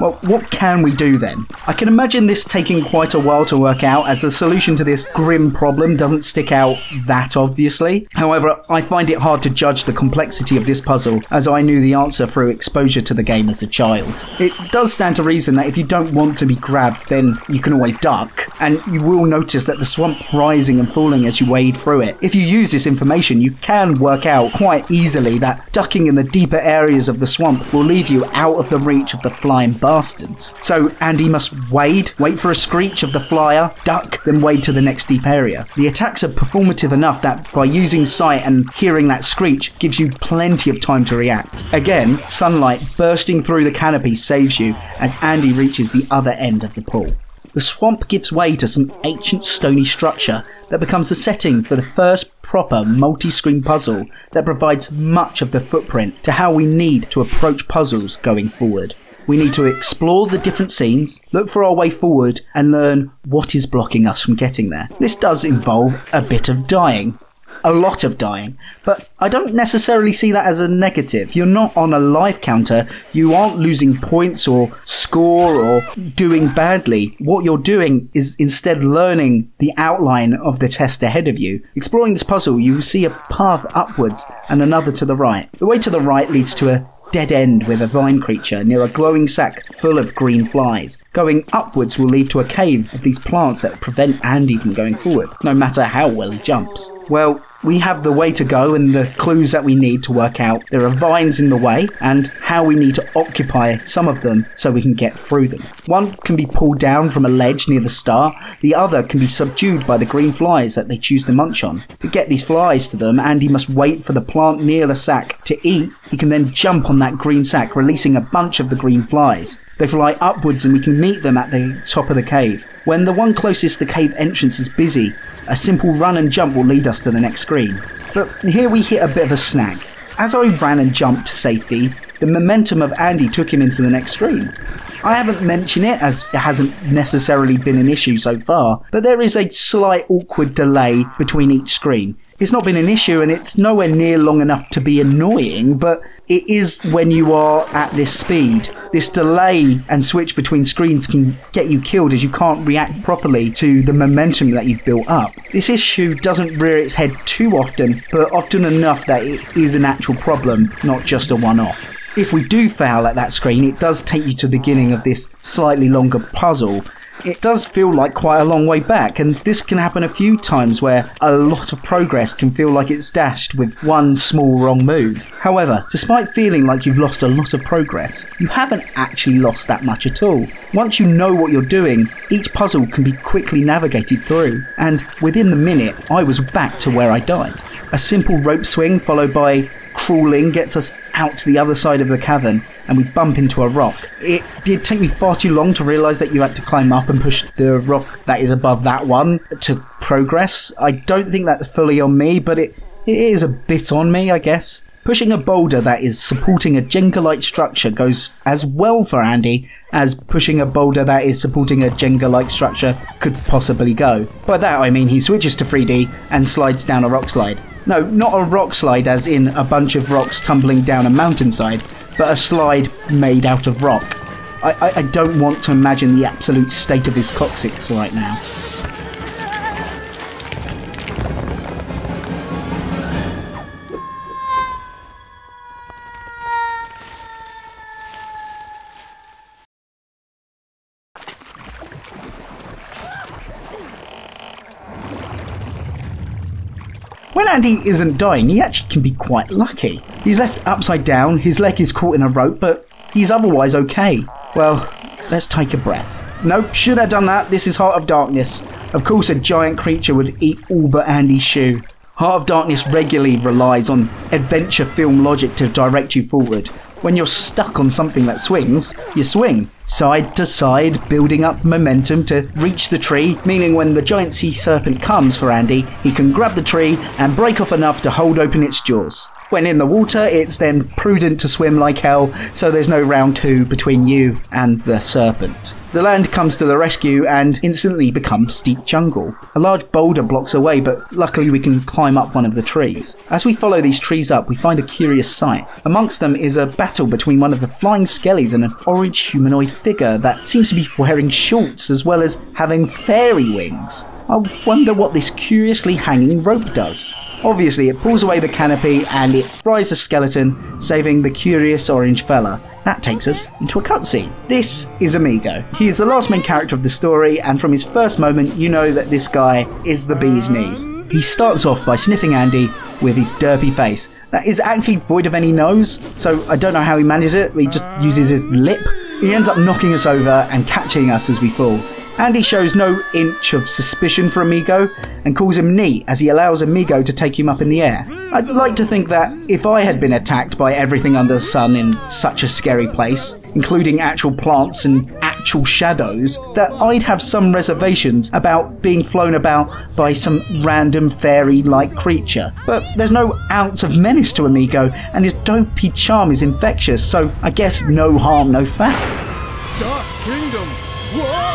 Well, what can we do then? I can imagine this taking quite a while to work out, as the solution to this grim problem doesn't stick out that obviously. However, I find it hard to judge the complexity of this puzzle, as I knew the answer through exposure to the game as a child. It does stand to reason that if you don't want to be grabbed, then you can always duck, and you will notice that the swamp rising and falling as you wade through it. If you use this information, you can work out quite easily that ducking in the deeper areas of the swamp will leave you out of the reach of the flying bastards. So Andy must wade, wait for a screech of the flyer, duck, then wade to the next deep area. The attacks are performative enough that by using sight and hearing that screech gives you plenty of time to react. Again, sunlight bursting through the canopy saves you as Andy reaches the other end of the pool. The swamp gives way to some ancient stony structure that becomes the setting for the first proper multi-screen puzzle that provides much of the footprint to how we need to approach puzzles going forward. We need to explore the different scenes, look for our way forward, and learn what is blocking us from getting there. This does involve a bit of dying. A lot of dying. But I don't necessarily see that as a negative. You're not on a life counter, you aren't losing points or score or doing badly. What you're doing is instead learning the outline of the test ahead of you. Exploring this puzzle, you will see a path upwards and another to the right. The way to the right leads to a dead end with a vine creature near a glowing sack full of green flies. Going upwards will lead to a cave of these plants that prevent Andy from going forward, no matter how well he jumps. Well, we have the way to go and the clues that we need to work out. There are vines in the way and how we need to occupy some of them so we can get through them. One can be pulled down from a ledge near the star, the other can be subdued by the green flies that they choose to munch on. To get these flies to them, Andy must wait for the plant near the sack to eat. He can then jump on that green sack, releasing a bunch of the green flies. They fly upwards and we can meet them at the top of the cave. When the one closest to the cave entrance is busy, a simple run and jump will lead us to the next screen. But here we hit a bit of a snag. As I ran and jumped to safety, the momentum of Andy took him into the next screen. I haven't mentioned it as it hasn't necessarily been an issue so far, but there is a slight awkward delay between each screen. It's not been an issue and it's nowhere near long enough to be annoying, but it is when you are at this speed. This delay and switch between screens can get you killed, as you can't react properly to the momentum that you've built up. This issue doesn't rear its head too often, but often enough that it is an actual problem, not just a one-off. If we do fail at that screen, it does take you to the beginning of this slightly longer puzzle. It does feel like quite a long way back, and this can happen a few times where a lot of progress can feel like it's dashed with one small wrong move. However, despite feeling like you've lost a lot of progress, you haven't actually lost that much at all. Once you know what you're doing, each puzzle can be quickly navigated through, and within the minute, I was back to where I died. A simple rope swing followed by crawling gets us out to the other side of the cavern, and we bump into a rock. It did take me far too long to realise that you had to climb up and push the rock that is above that one to progress. I don't think that's fully on me, but it is a bit on me, I guess. Pushing a boulder that is supporting a Jenga-like structure goes as well for Andy as pushing a boulder that is supporting a Jenga-like structure could possibly go. By that I mean he switches to 3D and slides down a rock slide. No, not a rock slide as in a bunch of rocks tumbling down a mountainside, but a slide made out of rock. I don't want to imagine the absolute state of his coccyx right now. When Andy isn't dying, he actually can be quite lucky. He's left upside down, his leg is caught in a rope, but he's otherwise okay. Well, let's take a breath. Nope, should have done that. This is Heart of Darkness. Of course a giant creature would eat all but Andy's shoe. Heart of Darkness regularly relies on adventure film logic to direct you forward. When you're stuck on something that swings, you swing, side to side, building up momentum to reach the tree, meaning when the giant sea serpent comes for Andy, he can grab the tree and break off enough to hold open its jaws. When in the water, it's then prudent to swim like hell, so there's no round two between you and the serpent. The land comes to the rescue and instantly becomes deep jungle. A large boulder blocks away, but luckily we can climb up one of the trees. As we follow these trees up, we find a curious sight. Amongst them is a battle between one of the flying skellies and an orange humanoid figure that seems to be wearing shorts as well as having fairy wings. I wonder what this curiously hanging rope does. Obviously it pulls away the canopy and it fries the skeleton, saving the curious orange fella. That takes us into a cutscene. This is Amigo. He is the last main character of the story, and from his first moment you know that this guy is the bee's knees. He starts off by sniffing Andy with his derpy face. That is actually void of any nose, so I don't know how he manages it, he just uses his lip. He ends up knocking us over and catching us as we fall. Andy shows no inch of suspicion for Amigo and calls him neat as he allows Amigo to take him up in the air. I'd like to think that if I had been attacked by everything under the sun in such a scary place, including actual plants and actual shadows, that I'd have some reservations about being flown about by some random fairy-like creature. But there's no ounce of menace to Amigo and his dopey charm is infectious, so I guess no harm, no foul. Dark Kingdom! Whoa!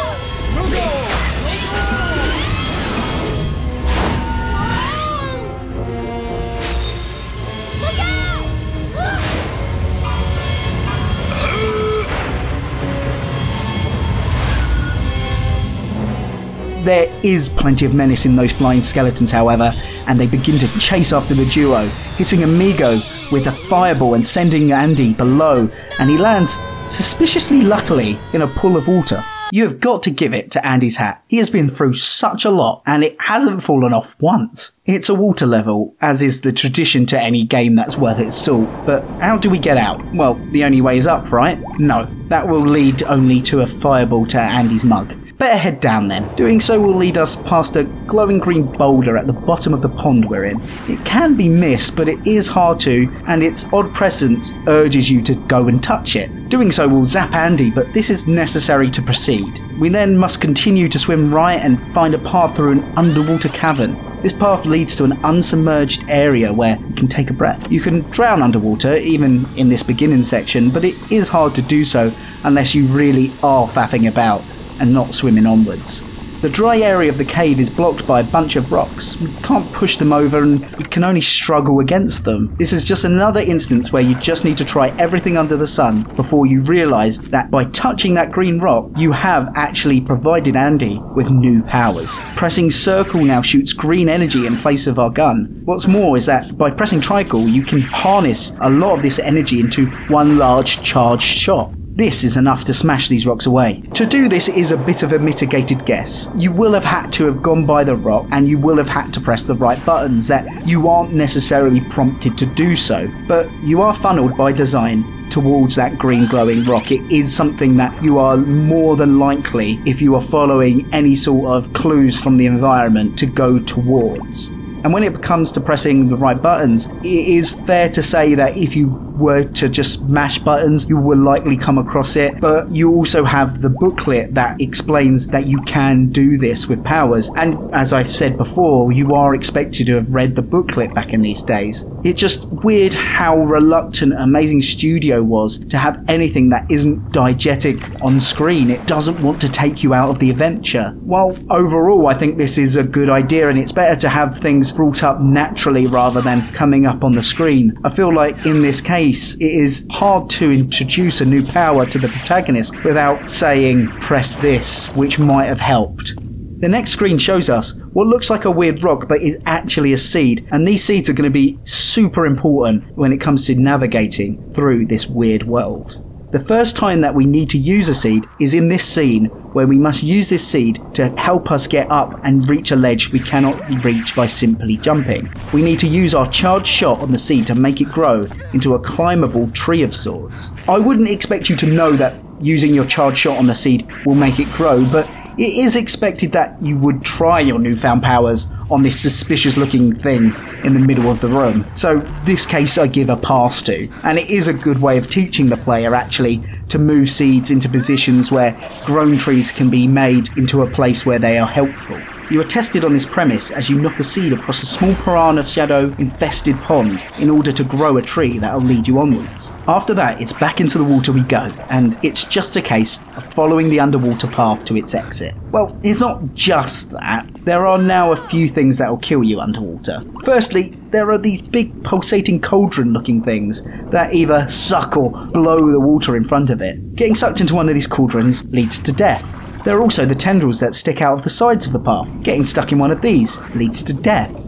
There is plenty of menace in those flying skeletons, however, and they begin to chase after the duo, hitting Amigo with a fireball and sending Andy below, and he lands, suspiciously luckily, in a pool of water. You have got to give it to Andy's hat. He has been through such a lot, and it hasn't fallen off once. It's a water level, as is the tradition to any game that's worth its salt, but how do we get out? Well, the only way is up, right? No, that will lead only to a fireball to Andy's mug. Better head down then. Doing so will lead us past a glowing green boulder at the bottom of the pond we're in. It can be missed, but it is hard to, and its odd presence urges you to go and touch it. Doing so will zap Andy, but this is necessary to proceed. We then must continue to swim right and find a path through an underwater cavern. This path leads to an unsubmerged area where you can take a breath. You can drown underwater, even in this beginning section, but it is hard to do so unless you really are faffing about and not swimming onwards. The dry area of the cave is blocked by a bunch of rocks. We can't push them over and we can only struggle against them. This is just another instance where you just need to try everything under the sun before you realise that by touching that green rock, you have actually provided Andy with new powers. Pressing circle now shoots green energy in place of our gun. What's more is that by pressing triangle, you can harness a lot of this energy into one large charged shot. This is enough to smash these rocks away. To do this is a bit of a mitigated guess. You will have had to have gone by the rock and you will have had to press the right buttons that you aren't necessarily prompted to do so, but you are funneled by design towards that green glowing rock. It is something that you are more than likely, if you are following any sort of clues from the environment, to go towards. And when it comes to pressing the right buttons, it is fair to say that if you were to just mash buttons, you will likely come across it. But you also have the booklet that explains that you can do this with powers. And as I've said before, you are expected to have read the booklet back in these days. It's just weird how reluctant Amazing Studio was to have anything that isn't diegetic on screen. It doesn't want to take you out of the adventure. While overall, I think this is a good idea, and it's better to have things brought up naturally rather than coming up on the screen. I feel like in this case, it is hard to introduce a new power to the protagonist without saying, press this, which might have helped. The next screen shows us what looks like a weird rock, but is actually a seed, and these seeds are going to be super important when it comes to navigating through this weird world. The first time that we need to use a seed is in this scene, where we must use this seed to help us get up and reach a ledge we cannot reach by simply jumping. We need to use our charged shot on the seed to make it grow into a climbable tree of sorts. I wouldn't expect you to know that using your charged shot on the seed will make it grow, but it is expected that you would try your newfound powers on this suspicious looking thing in the middle of the room. So this case I give a pass to, and it is a good way of teaching the player actually to move seeds into positions where grown trees can be made into a place where they are helpful. You are tested on this premise as you knock a seed across a small piranha shadow infested pond in order to grow a tree that will lead you onwards. After that, it's back into the water we go, and it's just a case of following the underwater path to its exit. Well, it's not just that. There are now a few things that will kill you underwater. Firstly, there are these big pulsating cauldron looking things that either suck or blow the water in front of it. Getting sucked into one of these cauldrons leads to death. There are also the tendrils that stick out of the sides of the path. Getting stuck in one of these leads to death.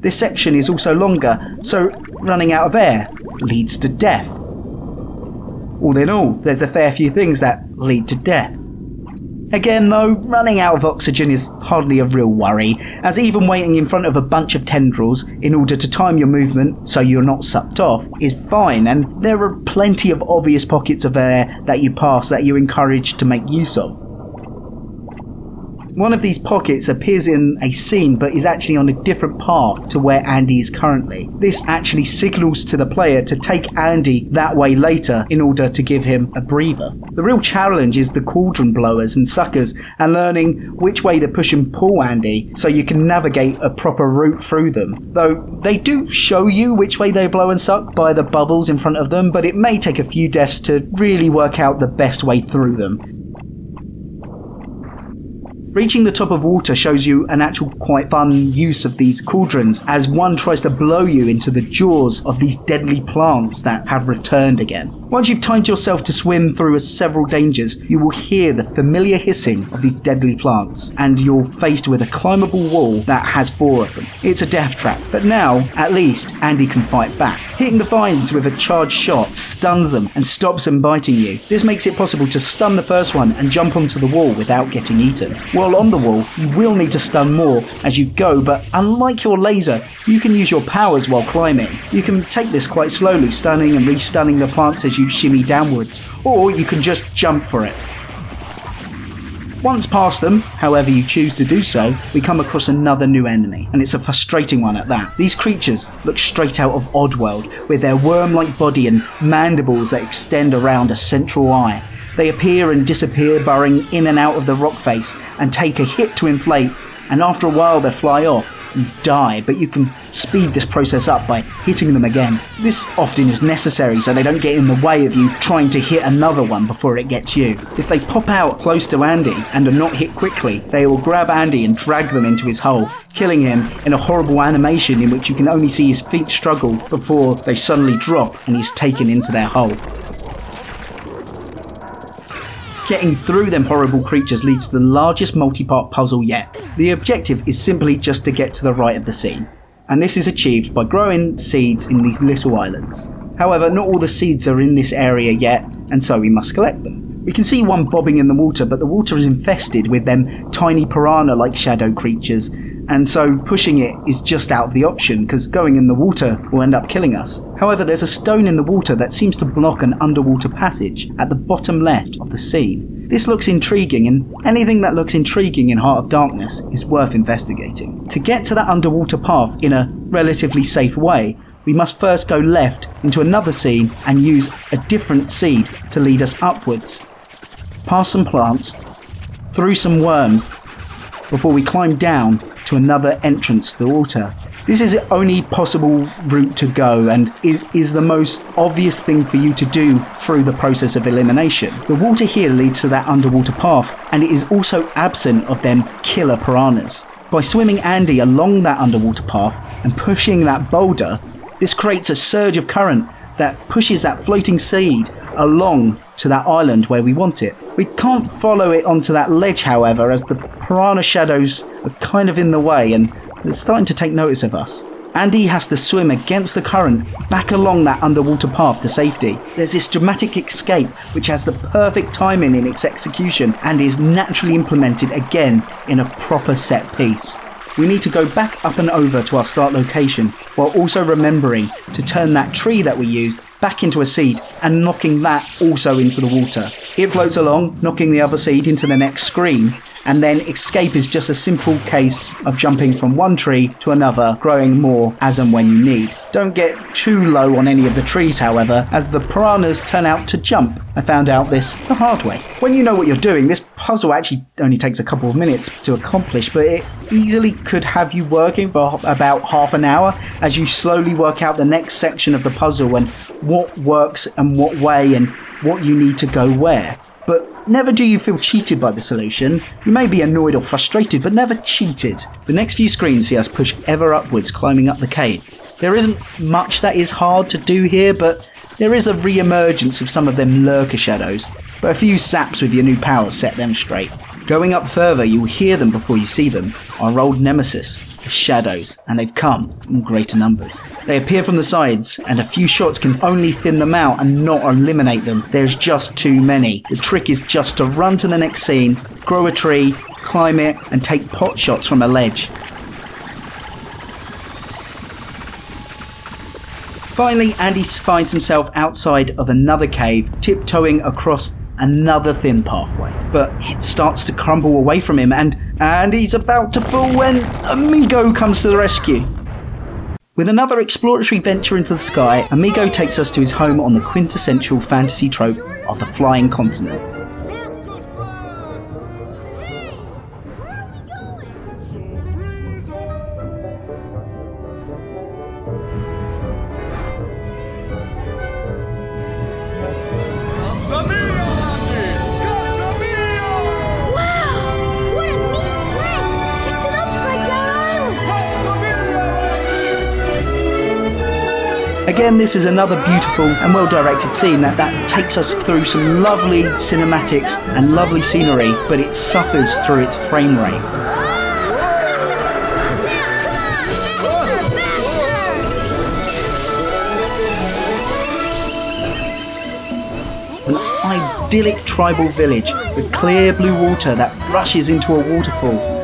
This section is also longer, so running out of air leads to death. All in all, there's a fair few things that lead to death. Again though, running out of oxygen is hardly a real worry, as even waiting in front of a bunch of tendrils in order to time your movement so you're not sucked off is fine, and there are plenty of obvious pockets of air that you pass that you're encouraged to make use of. One of these pockets appears in a scene but is actually on a different path to where Andy is currently. This actually signals to the player to take Andy that way later in order to give him a breather. The real challenge is the cauldron blowers and suckers and learning which way to push and pull Andy so you can navigate a proper route through them. Though they do show you which way they blow and suck by the bubbles in front of them, but it may take a few deaths to really work out the best way through them. Reaching the top of water shows you an actual quite fun use of these cauldrons, as one tries to blow you into the jaws of these deadly plants that have returned again. Once you've timed yourself to swim through several dangers, you will hear the familiar hissing of these deadly plants, and you're faced with a climbable wall that has 4 of them. It's a death trap, but now, at least, Andy can fight back. Hitting the vines with a charged shot stuns them and stops them biting you. This makes it possible to stun the first one and jump onto the wall without getting eaten. While on the wall, you will need to stun more as you go, but unlike your laser, you can use your powers while climbing. You can take this quite slowly, stunning and re-stunning the plants as you shimmy downwards, or you can just jump for it. Once past them, however you choose to do so, we come across another new enemy, and it's a frustrating one at that. These creatures look straight out of Oddworld, with their worm-like body and mandibles that extend around a central eye. They appear and disappear, burrowing in and out of the rock face, and take a hit to inflate, and after a while they fly off and die, but you can speed this process up by hitting them again. This often is necessary so they don't get in the way of you trying to hit another one before it gets you. If they pop out close to Andy and are not hit quickly, they will grab Andy and drag them into his hole, killing him in a horrible animation in which you can only see his feet struggle before they suddenly drop and he's taken into their hole. Getting through them horrible creatures leads to the largest multi-part puzzle yet. The objective is simply just to get to the right of the scene, and this is achieved by growing seeds in these little islands. However, not all the seeds are in this area yet, and so we must collect them. We can see one bobbing in the water, but the water is infested with them tiny piranha-like shadow creatures, and so pushing it is just out of the option, because going in the water will end up killing us. However, there's a stone in the water that seems to block an underwater passage at the bottom left of the scene. This looks intriguing, and anything that looks intriguing in Heart of Darkness is worth investigating. To get to that underwater path in a relatively safe way, we must first go left into another scene and use a different seed to lead us upwards, past some plants, through some worms, before we climb down to another entrance to the water. This is the only possible route to go, and it is the most obvious thing for you to do through the process of elimination. The water here leads to that underwater path, and it is also absent of them killer piranhas. By swimming Andy along that underwater path and pushing that boulder, this creates a surge of current that pushes that floating seed along to that island where we want it. We can't follow it onto that ledge, however, as the piranha shadows are kind of in the way and they're starting to take notice of us. Andy has to swim against the current back along that underwater path to safety. There's this dramatic escape which has the perfect timing in its execution and is naturally implemented again in a proper set piece. We need to go back up and over to our start location while also remembering to turn that tree that we used back into a seed and knocking that also into the water. It floats along, knocking the other seed into the next screen, and then escape is just a simple case of jumping from one tree to another, growing more as and when you need. Don't get too low on any of the trees, however, as the piranhas turn out to jump. I found out this the hard way. When you know what you're doing, this puzzle actually only takes a couple of minutes to accomplish, but it easily could have you working for about half an hour as you slowly work out the next section of the puzzle and what works and what way and what you need to go where. But never do you feel cheated by the solution. You may be annoyed or frustrated, but never cheated. The next few screens see us push ever upwards, climbing up the cave. There isn't much that is hard to do here, but there is a re-emergence of some of them lurker shadows, but a few saps with your new powers set them straight. Going up further, you will hear them before you see them, our old nemesis, the shadows, and they've come in greater numbers. They appear from the sides, and a few shots can only thin them out and not eliminate them. There's just too many. The trick is just to run to the next scene, grow a tree, climb it, and take pot shots from a ledge. Finally, Andy finds himself outside of another cave, tiptoeing across another thin pathway, but it starts to crumble away from him and he's about to fall when Amigo comes to the rescue. With another exploratory venture into the sky, Amigo takes us to his home on the quintessential fantasy trope of the flying continent. Again, this is another beautiful and well-directed scene that takes us through some lovely cinematics and lovely scenery, but it suffers through its frame rate. An idyllic tribal village with clear blue water that rushes into a waterfall.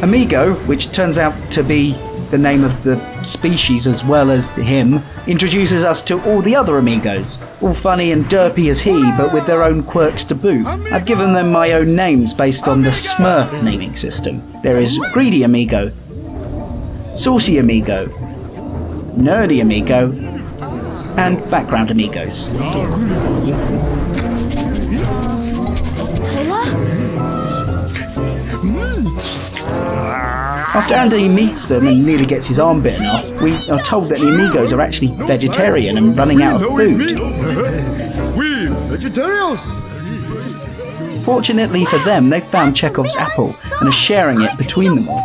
Amigo, which turns out to be the name of the species as well as him, introduces us to all the other Amigos, all funny and derpy as he, but with their own quirks to boot. I've given them my own names based on the Smurf naming system. There is Greedy Amigo, Saucy Amigo, Nerdy Amigo, and Background Amigos. After Andy meets them and nearly gets his arm bitten off, we are told that the Amigos are actually vegetarian and running out of food. We vegetarians! Fortunately for them, they've found Chekhov's apple and are sharing it between them all.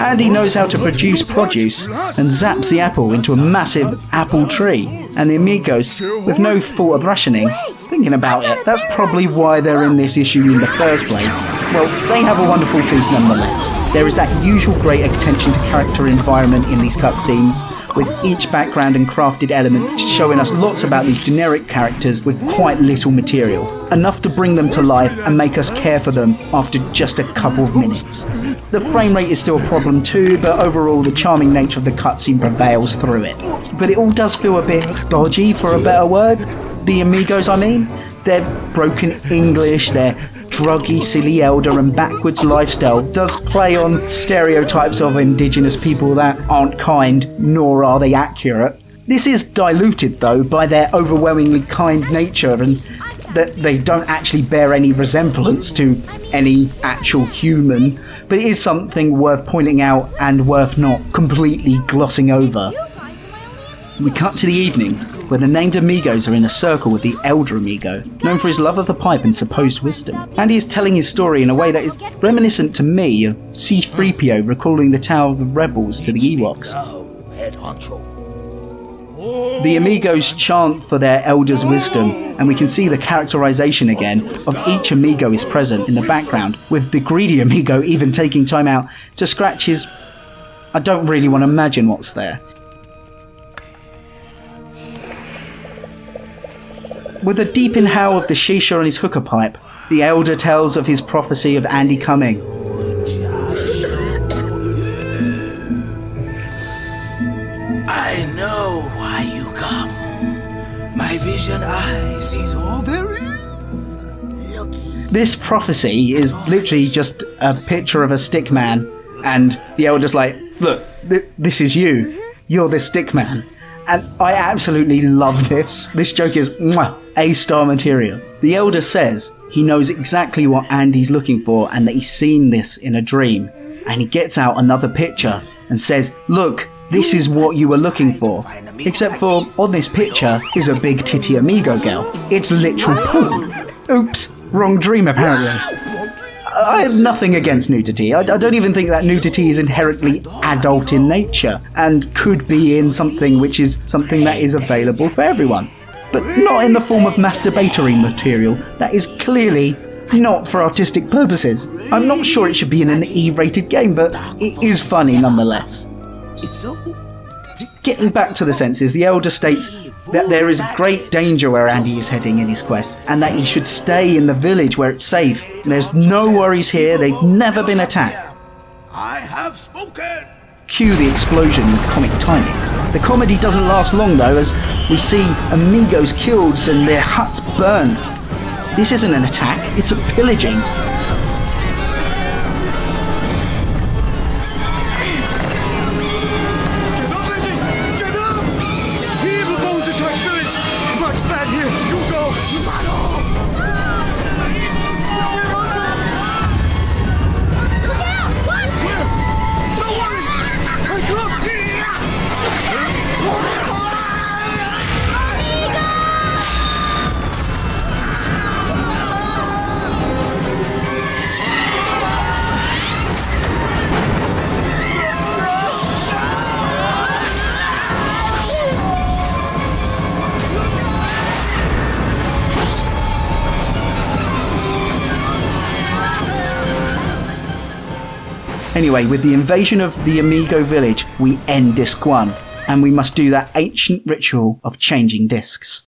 Andy knows how to produce and zaps the apple into a massive apple tree, and the Amigos, with no thought of rationing, thinking about it, that's probably why they're in this issue in the first place. Well, they have a wonderful feast nonetheless. There is that usual great attention to character environment in these cutscenes, with each background and crafted element showing us lots about these generic characters with quite little material. Enough to bring them to life and make us care for them after just a couple of minutes. The frame rate is still a problem too, but overall the charming nature of the cutscene prevails through it. But it all does feel a bit dodgy, for a better word. The Amigos, I mean. They're broken English, they're druggy, silly elder and backwards lifestyle does play on stereotypes of indigenous people that aren't kind, nor are they accurate. This is diluted, though, by their overwhelmingly kind nature and that they don't actually bear any resemblance to any actual human, but it is something worth pointing out and worth not completely glossing over. We cut to the evening, where the named amigos are in a circle with the elder amigo, known for his love of the pipe and supposed wisdom. Andy is telling his story in a way that is reminiscent to me of C-3PO recalling the Tower of the Rebels to the Ewoks. The amigos chant for their elder's wisdom, and we can see the characterization again of each amigo is present in the background, with the greedy amigo even taking time out to scratch his... I don't really want to imagine what's there. With a deep inhale of the shisha on his hookah pipe, the elder tells of his prophecy of Andy coming. I know why you come. My vision eye sees all there is. This prophecy is literally just a picture of a stick man, and the elder's like, look, this is you. You're this stick man. And I absolutely love this. This joke is mwah, A-star material. The elder says he knows exactly what Andy's looking for and that he's seen this in a dream. And he gets out another picture and says, look, this is what you were looking for. Except for, on this picture is a big titty amigo girl. It's literal porn. Oops, wrong dream apparently. I have nothing against nudity. I don't even think that nudity is inherently adult in nature and could be in something which is something that is available for everyone. But not in the form of masturbatory material that is clearly not for artistic purposes. I'm not sure it should be in an E-rated game, but it is funny nonetheless. Getting back to the senses, the elder states that there is great danger where Andy is heading in his quest, and that he should stay in the village where it's safe. There's no worries here, they've never been attacked. I have spoken! Cue the explosion with comic timing. The comedy doesn't last long though, as we see amigos killed and their huts burned. This isn't an attack, it's a pillaging. Anyway, with the invasion of the Amigo village, we end Disc 1, and we must do that ancient ritual of changing discs.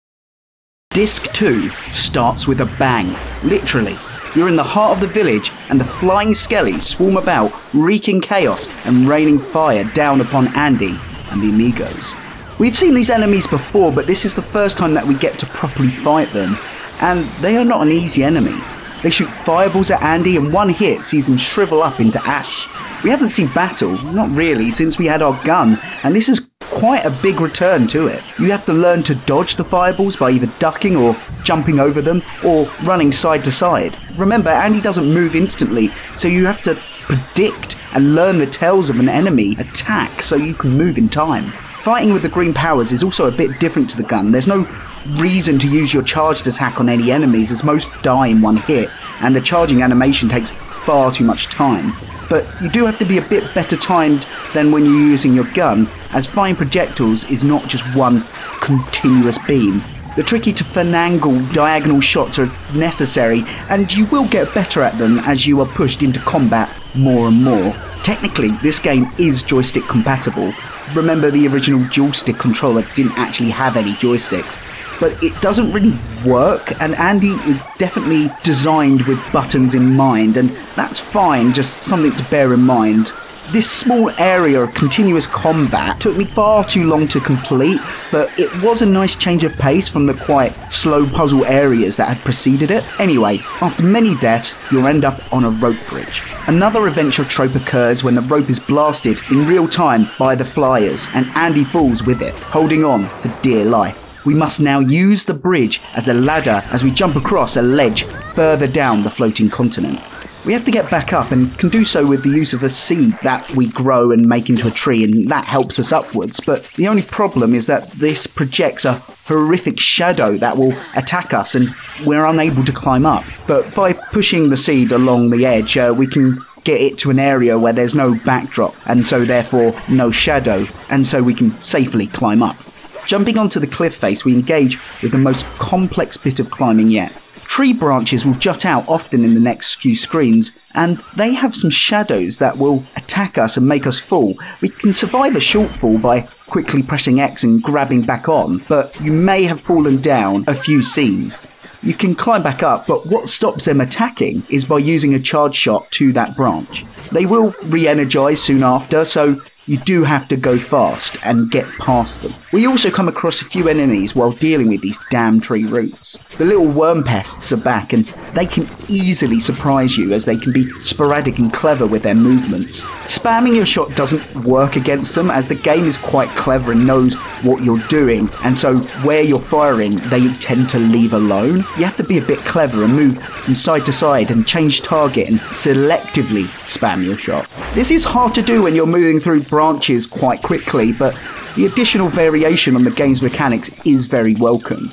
Disc 2 starts with a bang, literally. You're in the heart of the village, and the flying skellies swarm about, wreaking chaos and raining fire down upon Andy and the Amigos. We've seen these enemies before, but this is the first time that we get to properly fight them, and they are not an easy enemy. They shoot fireballs at Andy, and one hit sees him shrivel up into ash. We haven't seen battle, not really, since we had our gun, and this is quite a big return to it. You have to learn to dodge the fireballs by either ducking or jumping over them, or running side to side. Remember, Andy doesn't move instantly, so you have to predict and learn the tells of an enemy attack so you can move in time. Fighting with the green powers is also a bit different to the gun. There's no reason to use your charged attack on any enemies, as most die in one hit, and the charging animation takes far too much time. But you do have to be a bit better timed than when you're using your gun, as firing projectiles is not just one continuous beam. The tricky to finagle diagonal shots are necessary, and you will get better at them as you are pushed into combat more and more. Technically, this game is joystick compatible. Remember, the original dual-stick controller didn't actually have any joysticks, but it doesn't really work, and Andy is definitely designed with buttons in mind, and that's fine, just something to bear in mind. This small area of continuous combat took me far too long to complete, but it was a nice change of pace from the quite slow puzzle areas that had preceded it. Anyway, after many deaths, you'll end up on a rope bridge. Another adventure trope occurs when the rope is blasted in real time by the flyers, and Andy falls with it, holding on for dear life. We must now use the bridge as a ladder as we jump across a ledge further down the floating continent. We have to get back up and can do so with the use of a seed that we grow and make into a tree, and that helps us upwards, but the only problem is that this projects a horrific shadow that will attack us and we're unable to climb up. But by pushing the seed along the edge, we can get it to an area where there's no backdrop and so therefore no shadow, and so we can safely climb up. Jumping onto the cliff face, we engage with the most complex bit of climbing yet. Tree branches will jut out often in the next few screens, and they have some shadows that will attack us and make us fall. We can survive a short fall by quickly pressing X and grabbing back on, but you may have fallen down a few scenes. You can climb back up, but what stops them attacking is by using a charge shot to that branch. They will re-energize soon after, so you do have to go fast and get past them. We also come across a few enemies while dealing with these damn tree roots. The little worm pests are back and they can easily surprise you, as they can be sporadic and clever with their movements. Spamming your shot doesn't work against them, as the game is quite clever and knows what you're doing, and so where you're firing they tend to leave alone. You have to be a bit clever and move from side to side and change target and selectively spam your shot. This is hard to do when you're moving through branches quite quickly, but the additional variation on the game's mechanics is very welcome.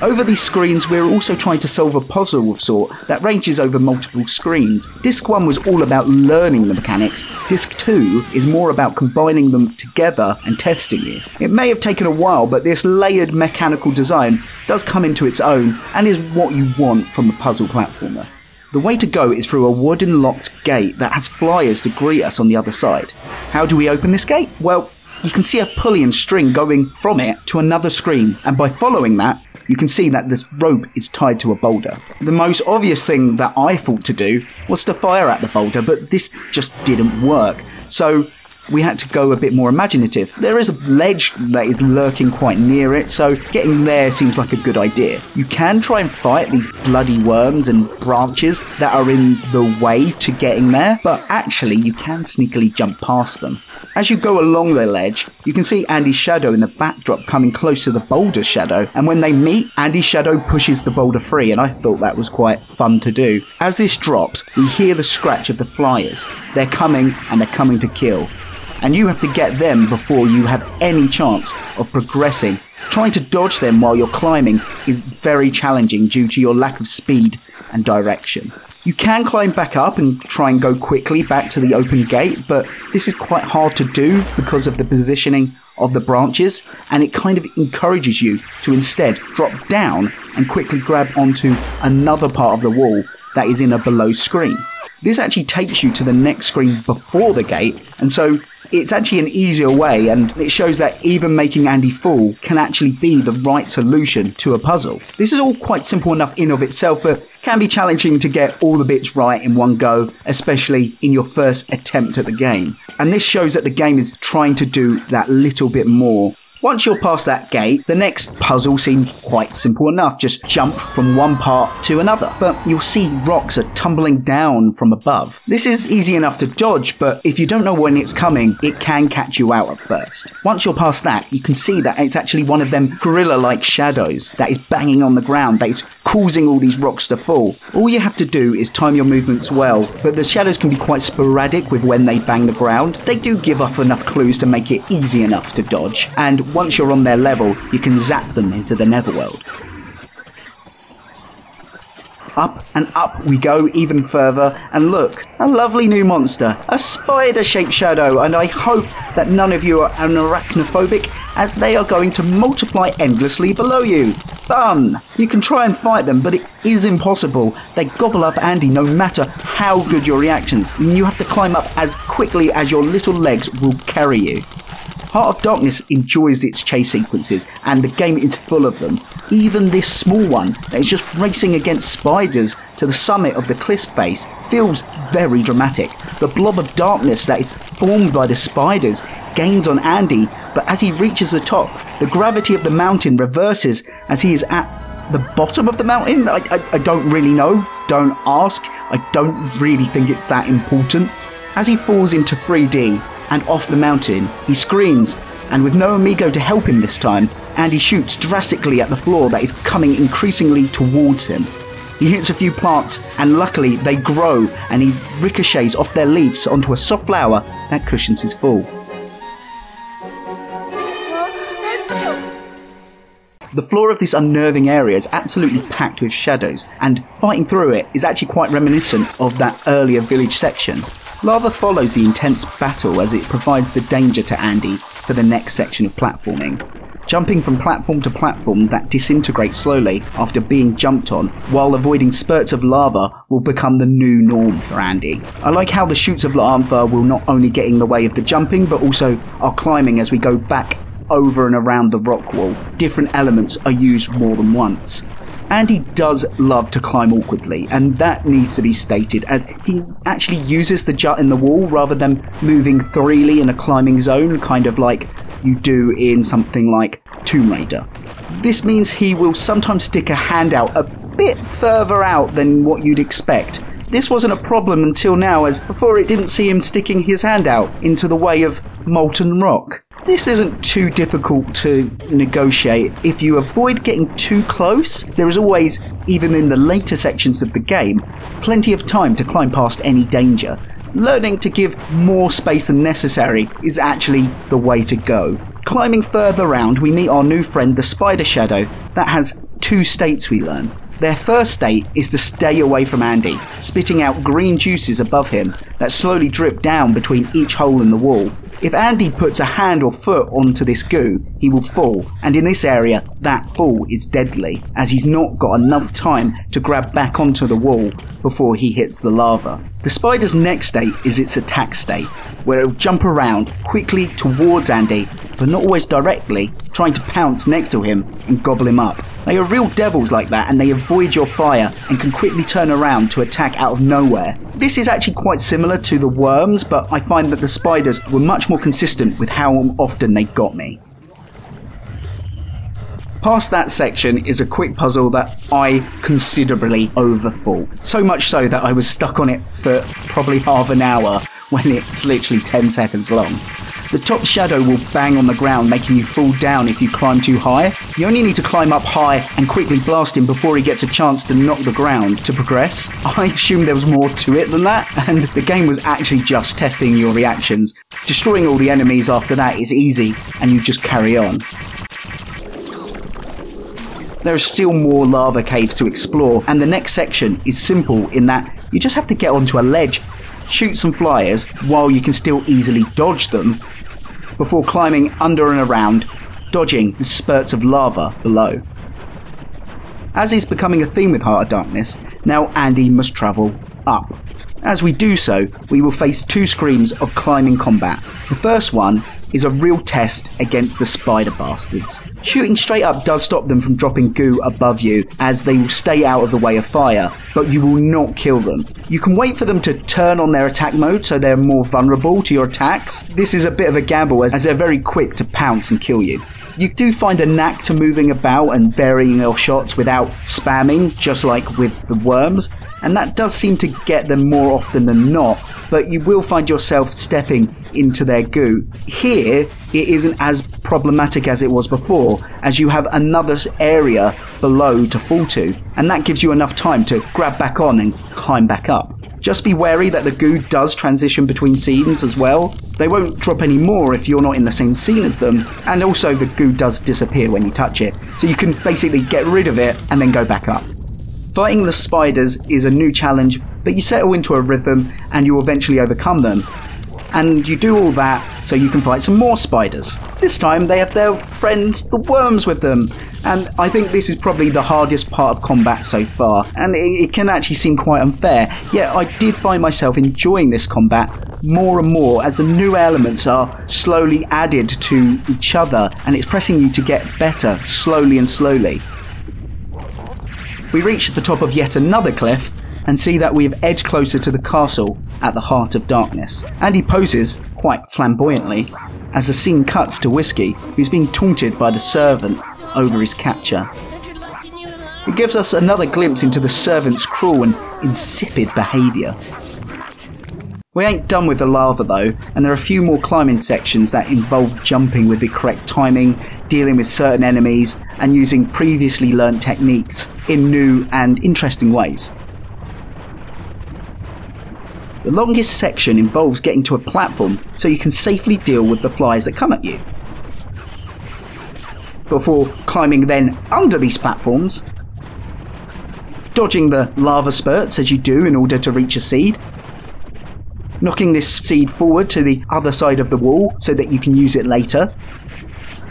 Over these screens, we're also trying to solve a puzzle of sort that ranges over multiple screens. Disc 1 was all about learning the mechanics, Disc 2 is more about combining them together and testing it. It may have taken a while, but this layered mechanical design does come into its own and is what you want from a puzzle platformer. The way to go is through a wooden locked gate that has flyers to greet us on the other side. How do we open this gate? Well, you can see a pulley and string going from it to another screen, and by following that, you can see that this rope is tied to a boulder. The most obvious thing that I thought to do was to fire at the boulder, but this just didn't work, so we had to go a bit more imaginative. There is a ledge that is lurking quite near it, so getting there seems like a good idea. You can try and fight these bloody worms and branches that are in the way to getting there, but actually you can sneakily jump past them. As you go along the ledge, you can see Andy's shadow in the backdrop coming close to the boulder's shadow, and when they meet, Andy's shadow pushes the boulder free, and I thought that was quite fun to do. As this drops, we hear the scratch of the flyers. They're coming, and they're coming to kill. And you have to get them before you have any chance of progressing. Trying to dodge them while you're climbing is very challenging due to your lack of speed and direction. You can climb back up and try and go quickly back to the open gate, but this is quite hard to do because of the positioning of the branches, and it kind of encourages you to instead drop down and quickly grab onto another part of the wall that is in a below screen. This actually takes you to the next screen before the gate, and so it's actually an easier way, and it shows that even making Andy fall can actually be the right solution to a puzzle. This is all quite simple enough in of itself, but can be challenging to get all the bits right in one go, especially in your first attempt at the game. And this shows that the game is trying to do that little bit more. Once you're past that gate, the next puzzle seems quite simple enough, just jump from one part to another. But you'll see rocks are tumbling down from above. This is easy enough to dodge, but if you don't know when it's coming, it can catch you out at first. Once you're past that, you can see that it's actually one of them gorilla-like shadows that is banging on the ground, that is causing all these rocks to fall. All you have to do is time your movements well, but the shadows can be quite sporadic with when they bang the ground. They do give off enough clues to make it easy enough to dodge, and once you're on their level, you can zap them into the netherworld. Up and up we go even further, and look, a lovely new monster, a spider-shaped shadow, and I hope that none of you are arachnophobic, as they are going to multiply endlessly below you. Fun! You can try and fight them, but it is impossible. They gobble up Andy no matter how good your reactions, and you have to climb up as quickly as your little legs will carry you. Heart of Darkness enjoys its chase sequences, and the game is full of them. Even this small one that is just racing against spiders to the summit of the cliff face feels very dramatic. The blob of darkness that is formed by the spiders gains on Andy but as he reaches the top, the gravity of the mountain reverses as he is at the bottom of the mountain? I don't really know. Don't ask. I don't really think it's that important. As he falls into 3D and off the mountain, he screams, and with no Amigo to help him this time, Andy shoots drastically at the floor that is coming increasingly towards him. He hits a few plants, and luckily they grow, and he ricochets off their leaves onto a soft flower that cushions his fall. The floor of this unnerving area is absolutely packed with shadows, and fighting through it is actually quite reminiscent of that earlier village section. Lava follows the intense battle as it provides the danger to Andy for the next section of platforming. Jumping from platform to platform that disintegrates slowly after being jumped on, while avoiding spurts of lava, will become the new norm for Andy. I like how the shoots of lava will not only get in the way of the jumping, but also are climbing as we go back over and around the rock wall. Different elements are used more than once. Andy does love to climb awkwardly, and that needs to be stated, as he actually uses the jut in the wall rather than moving freely in a climbing zone, kind of like you do in something like Tomb Raider. This means he will sometimes stick a hand out a bit further out than what you'd expect. This wasn't a problem until now, as before it didn't see him sticking his hand out into the way of molten rock. This isn't too difficult to negotiate. If you avoid getting too close, there is always, even in the later sections of the game, plenty of time to climb past any danger. Learning to give more space than necessary is actually the way to go. Climbing further around, we meet our new friend, the Spider Shadow, that has two states we learn. Their first state is to stay away from Andy, spitting out green juices above him that slowly drip down between each hole in the wall. If Andy puts a hand or foot onto this goo, he will fall, and in this area, that fall is deadly, as he's not got enough time to grab back onto the wall before he hits the lava. The spider's next state is its attack state, where it'll jump around quickly towards Andy, but not always directly, trying to pounce next to him and gobble him up. They are real devils like that, and they avoid your fire and can quickly turn around to attack out of nowhere. This is actually quite similar to the worms, but I find that the spiders were much more consistent with how often they got me. Past that section is a quick puzzle that I considerably overthought. So much so that I was stuck on it for probably half an hour when it's literally 10 seconds long. The top shadow will bang on the ground, making you fall down if you climb too high. You only need to climb up high and quickly blast him before he gets a chance to knock the ground to progress. I assumed there was more to it than that, and the game was actually just testing your reactions. Destroying all the enemies after that is easy, and you just carry on. There are still more lava caves to explore, and the next section is simple in that you just have to get onto a ledge, shoot some flyers while you can still easily dodge them, before climbing under and around, dodging the spurts of lava below. As is becoming a theme with Heart of Darkness, now Andy must travel up. As we do so, we will face two screams of climbing combat. The first one is a real test against the spider bastards. Shooting straight up does stop them from dropping goo above you, as they will stay out of the way of fire, but you will not kill them. You can wait for them to turn on their attack mode so they're more vulnerable to your attacks. This is a bit of a gamble, as they're very quick to pounce and kill you. You do find a knack to moving about and varying your shots without spamming, just like with the worms, and that does seem to get them more often than not, but you will find yourself stepping into their goo. Here, it isn't as problematic as it was before, as you have another area below to fall to, and that gives you enough time to grab back on and climb back up. Just be wary that the goo does transition between scenes as well. They won't drop any more if you're not in the same scene as them, and also the goo does disappear when you touch it, so you can basically get rid of it and then go back up. Fighting the spiders is a new challenge, but you settle into a rhythm and you eventually overcome them. And you do all that so you can fight some more spiders. This time they have their friends, the worms, with them, and I think this is probably the hardest part of combat so far, and it can actually seem quite unfair, yet I did find myself enjoying this combat more and more as the new elements are slowly added to each other, and it's pressing you to get better slowly and slowly. We reach the top of yet another cliff, and see that we have edged closer to the castle at the Heart of Darkness. Andy poses, quite flamboyantly, as the scene cuts to Whiskey, who's being taunted by the servant over his capture. It gives us another glimpse into the servant's cruel and insipid behaviour. We ain't done with the lava though, and there are a few more climbing sections that involve jumping with the correct timing, dealing with certain enemies, and using previously learned techniques in new and interesting ways. The longest section involves getting to a platform so you can safely deal with the flies that come at you, before climbing then under these platforms, dodging the lava spurts as you do in order to reach a seed, knocking this seed forward to the other side of the wall so that you can use it later,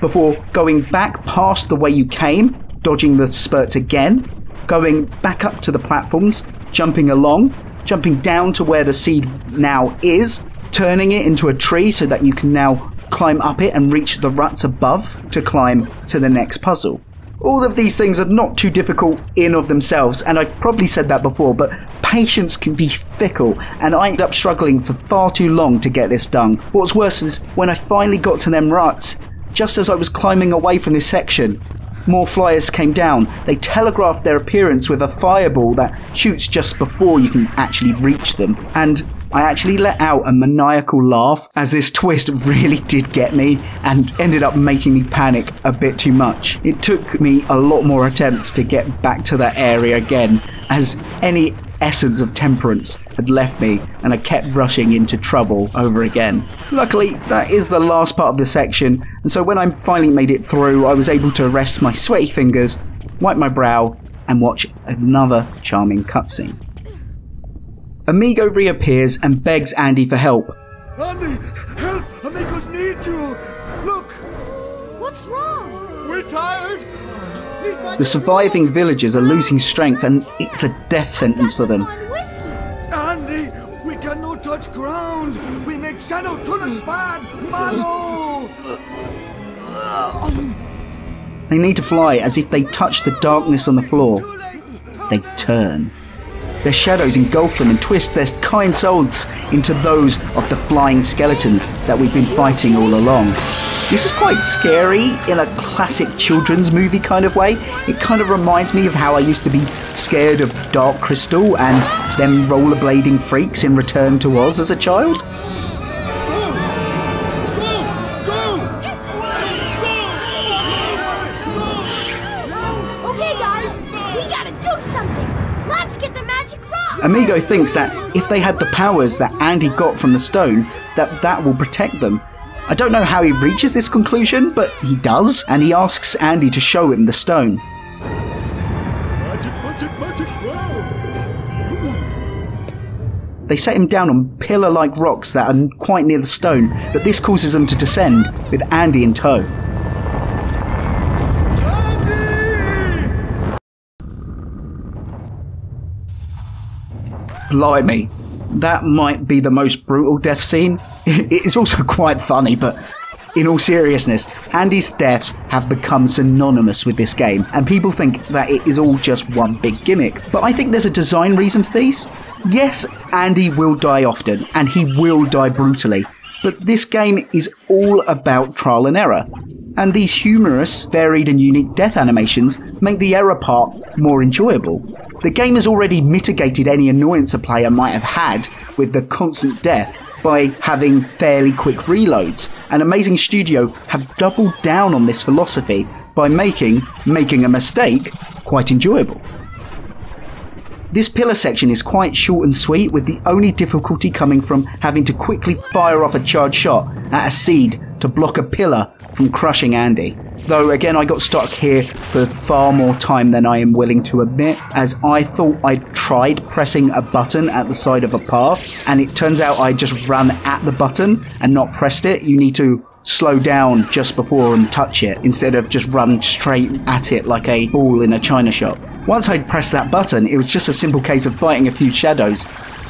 before going back past the way you came, dodging the spurts again, going back up to the platforms, jumping along, jumping down to where the seed now is, turning it into a tree so that you can now climb up it and reach the ruts above to climb to the next puzzle. All of these things are not too difficult in of themselves, and I've probably said that before, but patience can be fickle, and I ended up struggling for far too long to get this done. What's worse is when I finally got to them ruts, just as I was climbing away from this section, more flyers came down. They telegraphed their appearance with a fireball that shoots just before you can actually reach them. And I actually let out a maniacal laugh as this twist really did get me and ended up making me panic a bit too much. It took me a lot more attempts to get back to that area again, as any essence of temperance had left me and I kept rushing into trouble over again. Luckily, that is the last part of the section, and so when I finally made it through, I was able to rest my sweaty fingers, wipe my brow, and watch another charming cutscene. Amigo reappears and begs Andy for help. Andy, help! Amigos need you! Look! What's wrong? We're tired! The surviving villagers are losing strength and it's a death sentence for them. Andy, we cannot touch ground! We make shadow turn us bad! Mano! They need to fly as if they touch the darkness on the floor. They turn. Their shadows engulf them and twist their kind souls into those of the flying skeletons that we've been fighting all along. This is quite scary in a classic children's movie kind of way. It kind of reminds me of how I used to be scared of Dark Crystal and them rollerblading freaks in Return to Oz as a child. Amigo thinks that if they had the powers that Andy got from the stone, that will protect them. I don't know how he reaches this conclusion, but he does, and he asks Andy to show him the stone. They set him down on pillar-like rocks that are quite near the stone, but this causes them to descend, with Andy in tow. Blimey, that might be the most brutal death scene. It's also quite funny, but in all seriousness, Andy's deaths have become synonymous with this game, and people think that it is all just one big gimmick. But I think there's a design reason for these. Yes, Andy will die often, and he will die brutally, but this game is all about trial and error. And these humorous, varied and unique death animations make the error part more enjoyable. The game has already mitigated any annoyance a player might have had with the constant death by having fairly quick reloads, and Amazing Studio have doubled down on this philosophy by making a mistake quite enjoyable. This pillar section is quite short and sweet, with the only difficulty coming from having to quickly fire off a charged shot at a seed to block a pillar from crushing Andy. Though again, I got stuck here for far more time than I am willing to admit, as I thought I'd tried pressing a button at the side of a path, and it turns out I just ran at the button and not pressed it. You need to slow down just before and touch it, instead of just run straight at it like a ball in a china shop. Once I'd pressed that button, it was just a simple case of fighting a few shadows,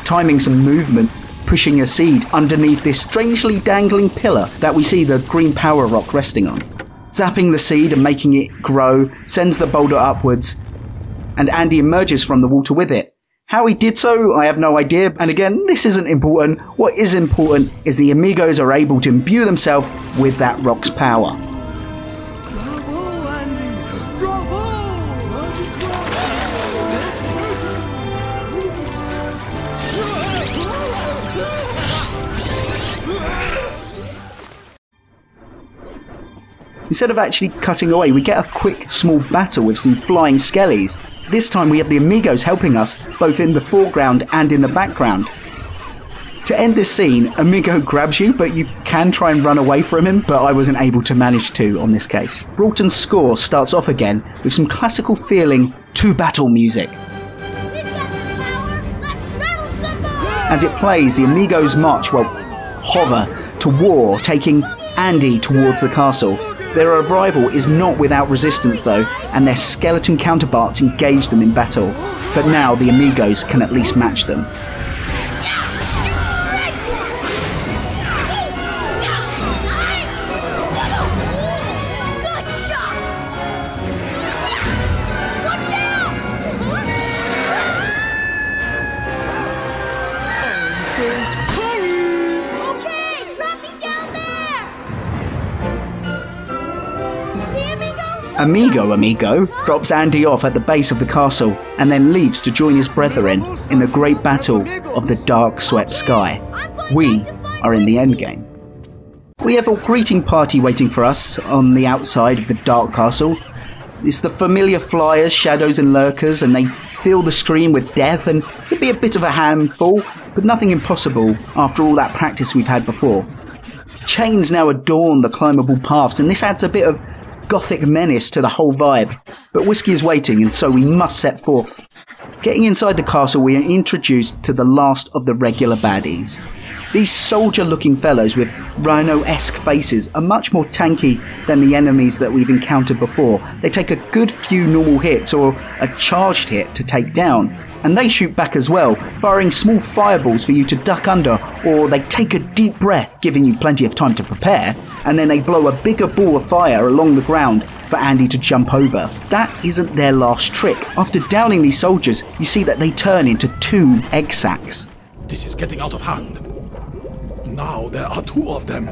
timing some movement, pushing a seed underneath this strangely dangling pillar that we see the green power rock resting on. Zapping the seed and making it grow sends the boulder upwards, and Andy emerges from the water with it. How he did so, I have no idea, and again, this isn't important. What is important is the Amigos are able to imbue themselves with that rock's power. Bravo, Andy! Bravo! Instead of actually cutting away, we get a quick small battle with some flying skellies. This time we have the Amigos helping us, both in the foreground and in the background. To end this scene, Amigo grabs you, but you can try and run away from him, but I wasn't able to manage to on this case. Broughton's score starts off again with some classical feeling to battle music. We've got the power. Let's rattle somebody! As it plays, the Amigos march, well, hover, to war, taking Andy towards the castle. Their arrival is not without resistance though, and their skeleton counterparts engage them in battle. But now the Amigos can at least match them. Amigo drops Andy off at the base of the castle and then leaves to join his brethren in the great battle of the dark swept sky. We are in the endgame. We have a greeting party waiting for us on the outside of the dark castle. It's the familiar flyers, shadows and lurkers, and they fill the screen with death, and it'd be a bit of a handful, but nothing impossible after all that practice we've had before. Chains now adorn the climbable paths, and this adds a bit of gothic menace to the whole vibe, but whiskey is waiting and so we must set forth. Getting inside the castle, we are introduced to the last of the regular baddies. These soldier looking fellows with rhino-esque faces are much more tanky than the enemies that we've encountered before. They take a good few normal hits or a charged hit to take down, and they shoot back as well, firing small fireballs for you to duck under, or they take a deep breath, giving you plenty of time to prepare, and then they blow a bigger ball of fire along the ground for Andy to jump over. That isn't their last trick. After downing these soldiers, you see that they turn into two egg sacs. This is getting out of hand. Now there are two of them.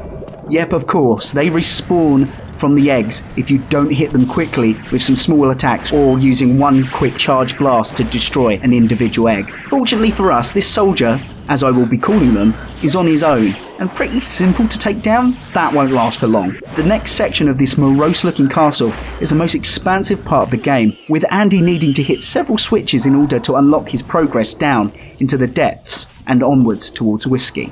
Yep, of course, they respawn from the eggs if you don't hit them quickly with some small attacks or using one quick charge blast to destroy an individual egg. Fortunately for us, this soldier, as I will be calling them, is on his own and pretty simple to take down. That won't last for long. The next section of this morose looking castle is the most expansive part of the game, with Andy needing to hit several switches in order to unlock his progress down into the depths and onwards towards whiskey.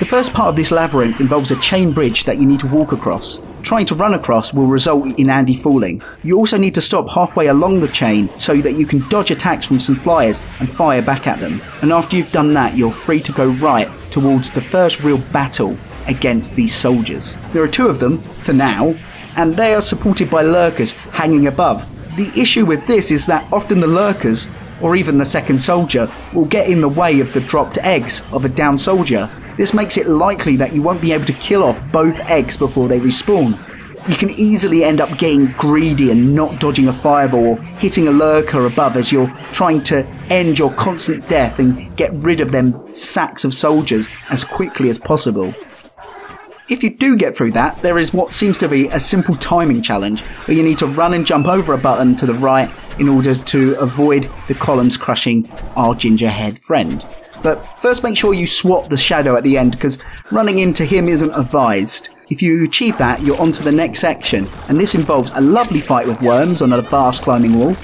The first part of this labyrinth involves a chain bridge that you need to walk across. Trying to run across will result in Andy falling. You also need to stop halfway along the chain so that you can dodge attacks from some flyers and fire back at them. And after you've done that, you're free to go right towards the first real battle against these soldiers. There are two of them, for now, and they are supported by lurkers hanging above. The issue with this is that often the lurkers, or even the second soldier, will get in the way of the dropped eggs of a down soldier. This makes it likely that you won't be able to kill off both eggs before they respawn. You can easily end up getting greedy and not dodging a fireball or hitting a lurker above as you're trying to end your constant death and get rid of them sacks of soldiers as quickly as possible. If you do get through that, there is what seems to be a simple timing challenge where you need to run and jump over a button to the right in order to avoid the columns crushing our ginger-haired friend. But first make sure you swap the shadow at the end, because running into him isn't advised. If you achieve that, you're on to the next section, and this involves a lovely fight with worms on a vast climbing wall,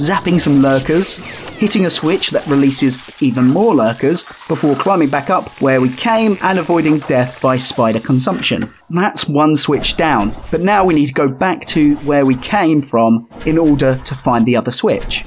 zapping some lurkers, hitting a switch that releases even more lurkers, before climbing back up where we came and avoiding death by spider consumption. That's one switch down, but now we need to go back to where we came from in order to find the other switch.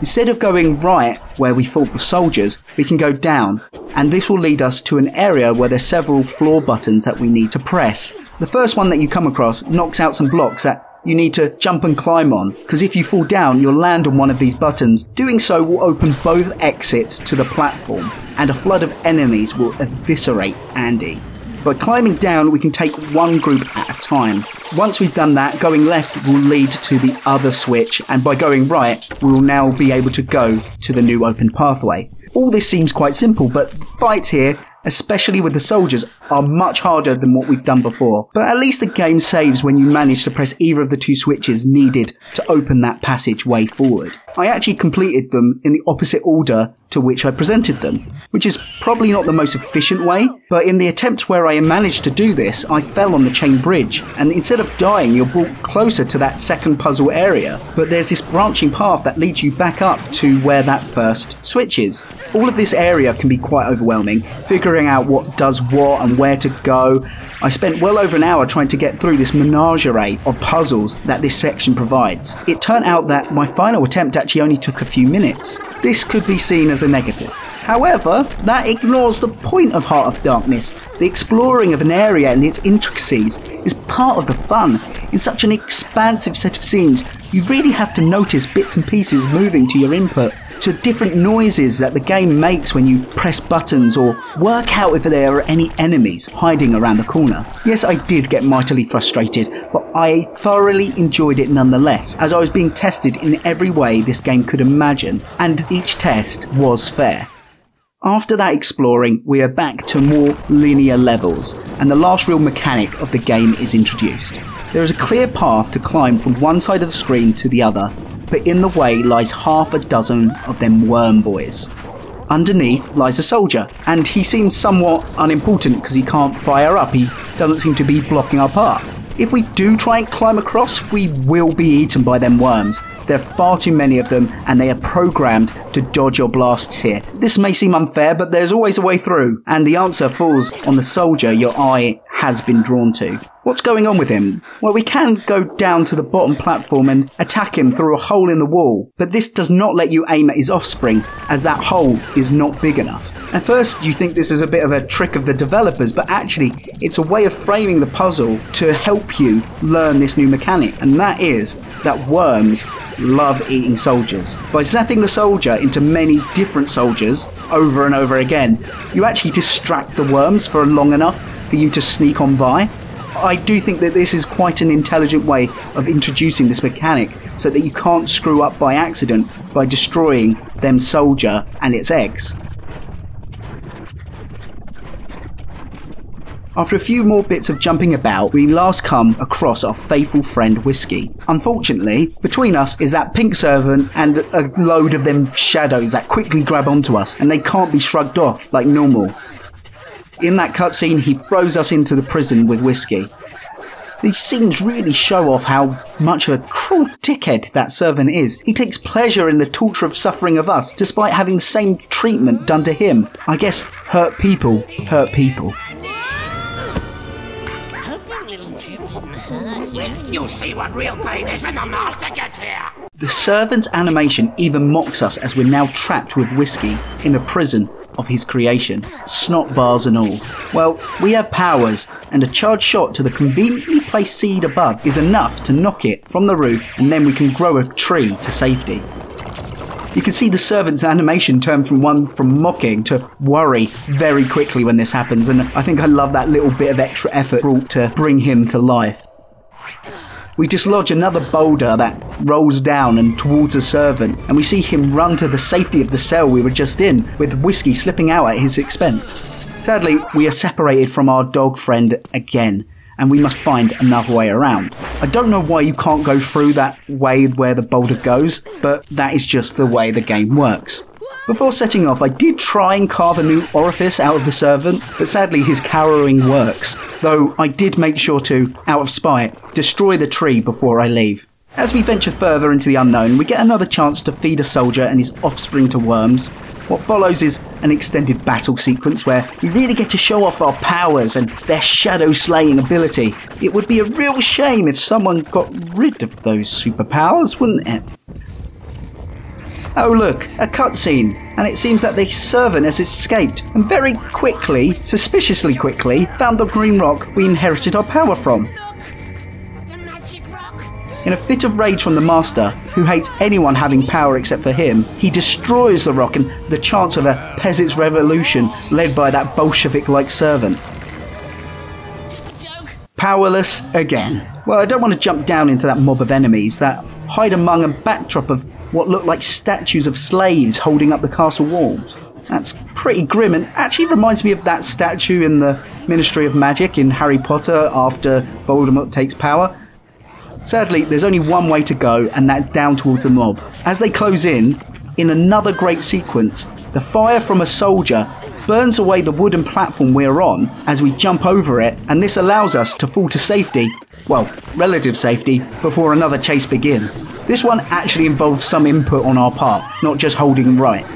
Instead of going right where we fought the soldiers, we can go down, and this will lead us to an area where there's several floor buttons that we need to press. The first one that you come across knocks out some blocks that you need to jump and climb on, because if you fall down, you'll land on one of these buttons. Doing so will open both exits to the platform, and a flood of enemies will eviscerate Andy. By climbing down, we can take one group at a time. Once we've done that, going left will lead to the other switch, and by going right, we will now be able to go to the new open pathway. All this seems quite simple, but fights here, especially with the soldiers, are much harder than what we've done before. But at least the game saves when you manage to press either of the two switches needed to open that passageway forward. I actually completed them in the opposite order to which I presented them, which is probably not the most efficient way, but in the attempt where I managed to do this, I fell on the chain bridge, and instead of dying, you're brought closer to that second puzzle area, but there's this branching path that leads you back up to where that first switch is. All of this area can be quite overwhelming, figuring out what does what and where to go. I spent well over an hour trying to get through this menagerie of puzzles that this section provides. It turned out that my final attempt actually only took a few minutes. This could be seen as a negative. However, that ignores the point of Heart of Darkness. The exploring of an area and its intricacies is part of the fun. In such an expansive set of scenes, you really have to notice bits and pieces moving to your input, to different noises that the game makes when you press buttons, or work out if there are any enemies hiding around the corner. Yes, I did get mightily frustrated, but I thoroughly enjoyed it nonetheless, as I was being tested in every way this game could imagine, and each test was fair. After that exploring, we are back to more linear levels, and the last real mechanic of the game is introduced. There is a clear path to climb from one side of the screen to the other, but in the way lies half a dozen of them worm boys. Underneath lies a soldier, and he seems somewhat unimportant because he can't fire up, he doesn't seem to be blocking our path. If we do try and climb across, we will be eaten by them worms. There are far too many of them, and they are programmed to dodge your blasts here. This may seem unfair, but there's always a way through, and the answer falls on the soldier your eye has been drawn to. What's going on with him? Well, we can go down to the bottom platform and attack him through a hole in the wall, but this does not let you aim at his offspring, as that hole is not big enough. At first, you think this is a bit of a trick of the developers, but actually, it's a way of framing the puzzle to help you learn this new mechanic, and that is that worms love eating soldiers. By zapping the soldier into many different soldiers over and over again, you actually distract the worms for long enough for you to sneak on by. I do think that this is quite an intelligent way of introducing this mechanic, so that you can't screw up by accident by destroying them soldier and its eggs. After a few more bits of jumping about, we last come across our faithful friend Whiskey. Unfortunately, between us is that pink servant and a load of them shadows that quickly grab onto us, and they can't be shrugged off like normal. In that cutscene, he throws us into the prison with Whiskey. These scenes really show off how much of a cruel dickhead that servant is. He takes pleasure in the torture of suffering of us, despite having the same treatment done to him. I guess hurt people hurt people. You'll see what real pain is when the master gets here! The servant's animation even mocks us, as we're now trapped with Whiskey in a prison of his creation, snot bars and all. Well, we have powers, and a charged shot to the conveniently placed seed above is enough to knock it from the roof, and then we can grow a tree to safety. You can see the servant's animation turn from mocking to worry very quickly when this happens, and I think I love that little bit of extra effort brought to bring him to life. We dislodge another boulder that rolls down and towards the servant, and we see him run to the safety of the cell we were just in, with Whiskey slipping out at his expense. Sadly, we are separated from our dog friend again, and we must find another way around. I don't know why you can't go through that way where the boulder goes, but that is just the way the game works. Before setting off, I did try and carve a new orifice out of the servant, but sadly his cowering works, though I did make sure to, out of spite, destroy the tree before I leave. As we venture further into the unknown, we get another chance to feed a soldier and his offspring to worms. What follows is an extended battle sequence where we really get to show off our powers and their shadow-slaying ability. It would be a real shame if someone got rid of those superpowers, wouldn't it? Oh look, a cutscene, and it seems that the servant has escaped, and very quickly, suspiciously quickly, found the green rock we inherited our power from. In a fit of rage from the master, who hates anyone having power except for him, he destroys the rock and the chance of a peasants' revolution led by that Bolshevik-like servant. Powerless again. Well, I don't want to jump down into that mob of enemies that hide among a backdrop of what look like statues of slaves holding up the castle walls. That's pretty grim, and actually reminds me of that statue in the Ministry of Magic in Harry Potter after Voldemort takes power. Sadly, there's only one way to go, and that's down towards the mob. As they close in another great sequence, the fire from a soldier burns away the wooden platform we're on as we jump over it, and this allows us to fall to safety, well, relative safety, before another chase begins. This one actually involves some input on our part, not just holding right.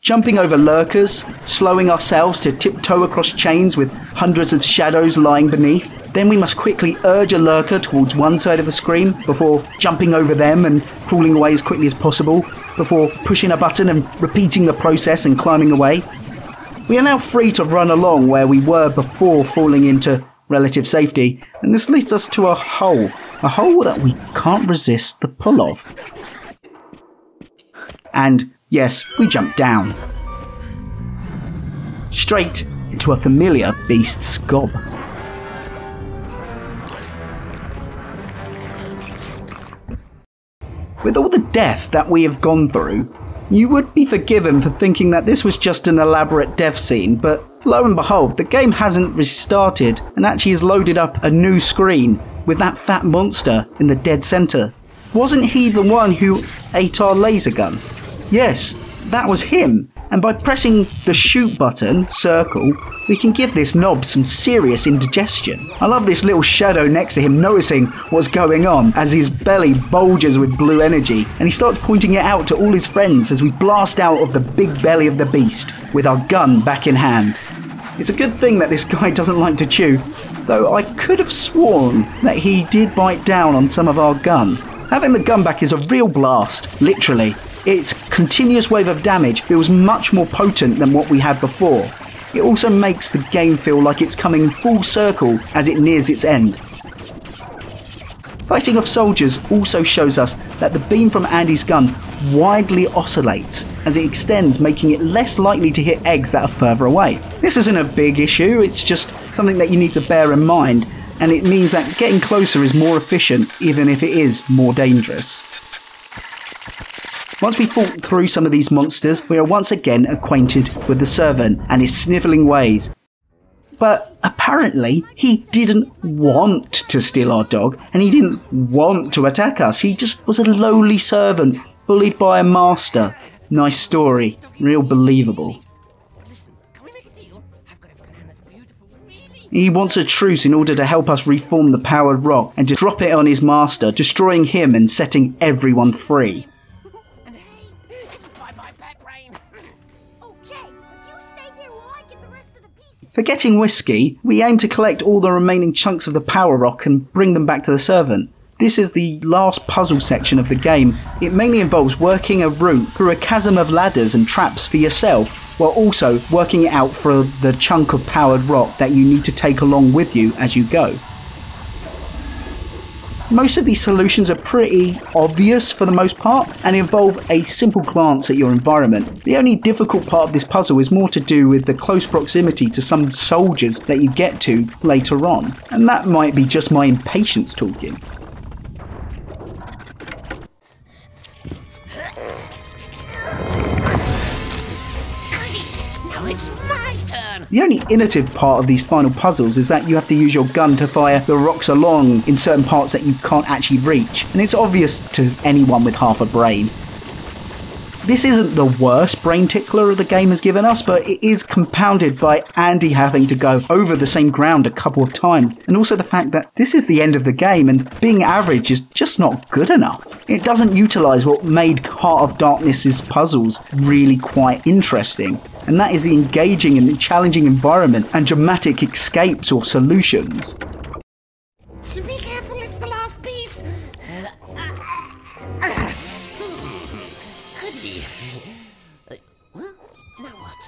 Jumping over lurkers, slowing ourselves to tiptoe across chains with hundreds of shadows lying beneath. Then we must quickly urge a lurker towards one side of the screen before jumping over them and crawling away as quickly as possible, before pushing a button and repeating the process and climbing away. We are now free to run along where we were before falling into relative safety, and this leads us to a hole that we can't resist the pull of. And yes, we jump down. Straight into a familiar beast's gob. With all the death that we have gone through, you would be forgiven for thinking that this was just an elaborate death scene, but lo and behold, the game hasn't restarted and actually has loaded up a new screen with that fat monster in the dead centre. Wasn't he the one who ate our laser gun? Yes, that was him, and by pressing the shoot button, circle, we can give this knob some serious indigestion. I love this little shadow next to him noticing what's going on as his belly bulges with blue energy, and he starts pointing it out to all his friends as we blast out of the big belly of the beast with our gun back in hand. It's a good thing that this guy doesn't like to chew, though I could have sworn that he did bite down on some of our gun. Having the gun back is a real blast, literally. Its continuous wave of damage feels much more potent than what we had before. It also makes the game feel like it's coming full circle as it nears its end. Fighting off soldiers also shows us that the beam from Andy's gun widely oscillates as it extends, making it less likely to hit eggs that are further away. This isn't a big issue, it's just something that you need to bear in mind, and it means that getting closer is more efficient, even if it is more dangerous. Once we fought through some of these monsters, we are once again acquainted with the servant and his snivelling ways. But apparently, he didn't want to steal our dog, and he didn't want to attack us. He just was a lowly servant, bullied by a master. Nice story, real believable. He wants a truce in order to help us reform the powered rock and to drop it on his master, destroying him and setting everyone free. Forgetting whiskey, we aim to collect all the remaining chunks of the power rock and bring them back to the servant. This is the last puzzle section of the game. It mainly involves working a route through a chasm of ladders and traps for yourself, while also working it out for the chunk of powered rock that you need to take along with you as you go. Most of these solutions are pretty obvious for the most part and involve a simple glance at your environment. The only difficult part of this puzzle is more to do with the close proximity to some soldiers that you get to later on, and that might be just my impatience talking. The only innovative part of these final puzzles is that you have to use your gun to fire the rocks along in certain parts that you can't actually reach, and it's obvious to anyone with half a brain. This isn't the worst brain tickler the game has given us, but it is compounded by Andy having to go over the same ground a couple of times, and also the fact that this is the end of the game and being average is just not good enough. It doesn't utilise what made Heart of Darkness's puzzles really quite interesting. And that is the engaging and challenging environment and dramatic escapes or solutions. Be careful, it's the last piece. Could be. Well, now what?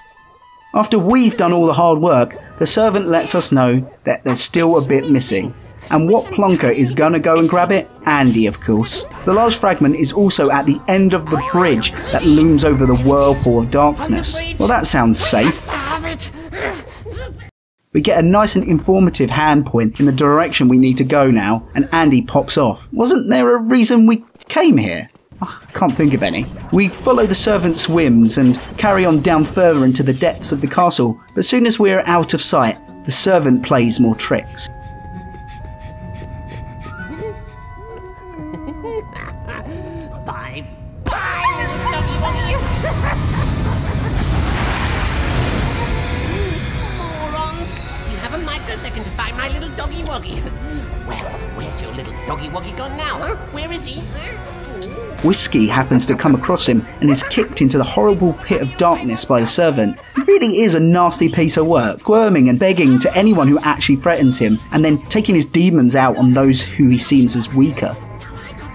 After we've done all the hard work, the servant lets us know that there's still a bit missing. And what plonker is gonna go and grab it? Andy, of course. The last fragment is also at the end of the bridge that looms over the whirlpool of darkness. Well, that sounds safe. We get a nice and informative hand point in the direction we need to go now, and Andy pops off. Wasn't there a reason we came here? I can't think of any. We follow the servant's whims and carry on down further into the depths of the castle, but soon as we're out of sight, the servant plays more tricks. Whiskey happens to come across him and is kicked into the horrible pit of darkness by the servant. It really is a nasty piece of work, squirming and begging to anyone who actually threatens him, and then taking his demons out on those who he seems as weaker.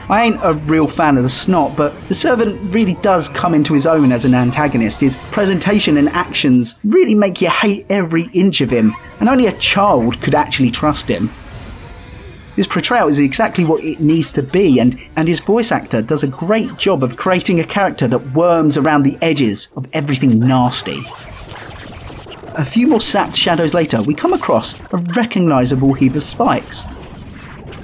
I ain't a real fan of the snot, but the servant really does come into his own as an antagonist. His presentation and actions really make you hate every inch of him, and only a child could actually trust him. His portrayal is exactly what it needs to be, and his voice actor does a great job of creating a character that worms around the edges of everything nasty. A few more sapped shadows later, we come across a recognisable heap of spikes.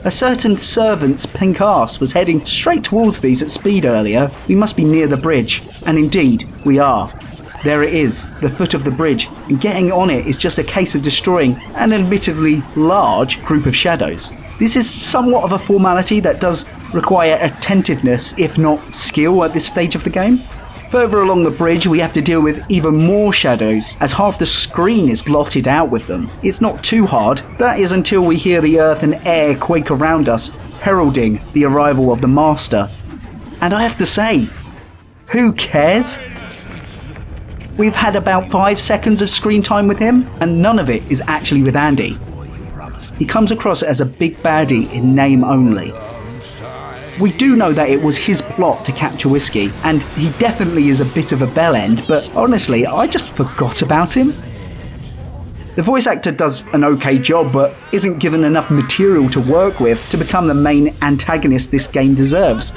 A certain servant's pink arse was heading straight towards these at speed earlier. We must be near the bridge, and indeed, we are. There it is, the foot of the bridge, and getting on it is just a case of destroying an admittedly large group of shadows. This is somewhat of a formality that does require attentiveness, if not skill, at this stage of the game. Further along the bridge, we have to deal with even more shadows, as half the screen is blotted out with them. It's not too hard, that is until we hear the earth and air quake around us, heralding the arrival of the master. And I have to say, who cares? We've had about 5 seconds of screen time with him, and none of it is actually with Andy. He comes across as a big baddie in name only. We do know that it was his plot to capture Whiskey, and he definitely is a bit of a bellend, but honestly, I just forgot about him. The voice actor does an okay job, but isn't given enough material to work with to become the main antagonist this game deserves.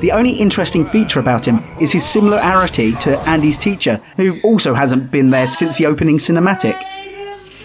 The only interesting feature about him is his similarity to Andy's teacher, who also hasn't been there since the opening cinematic.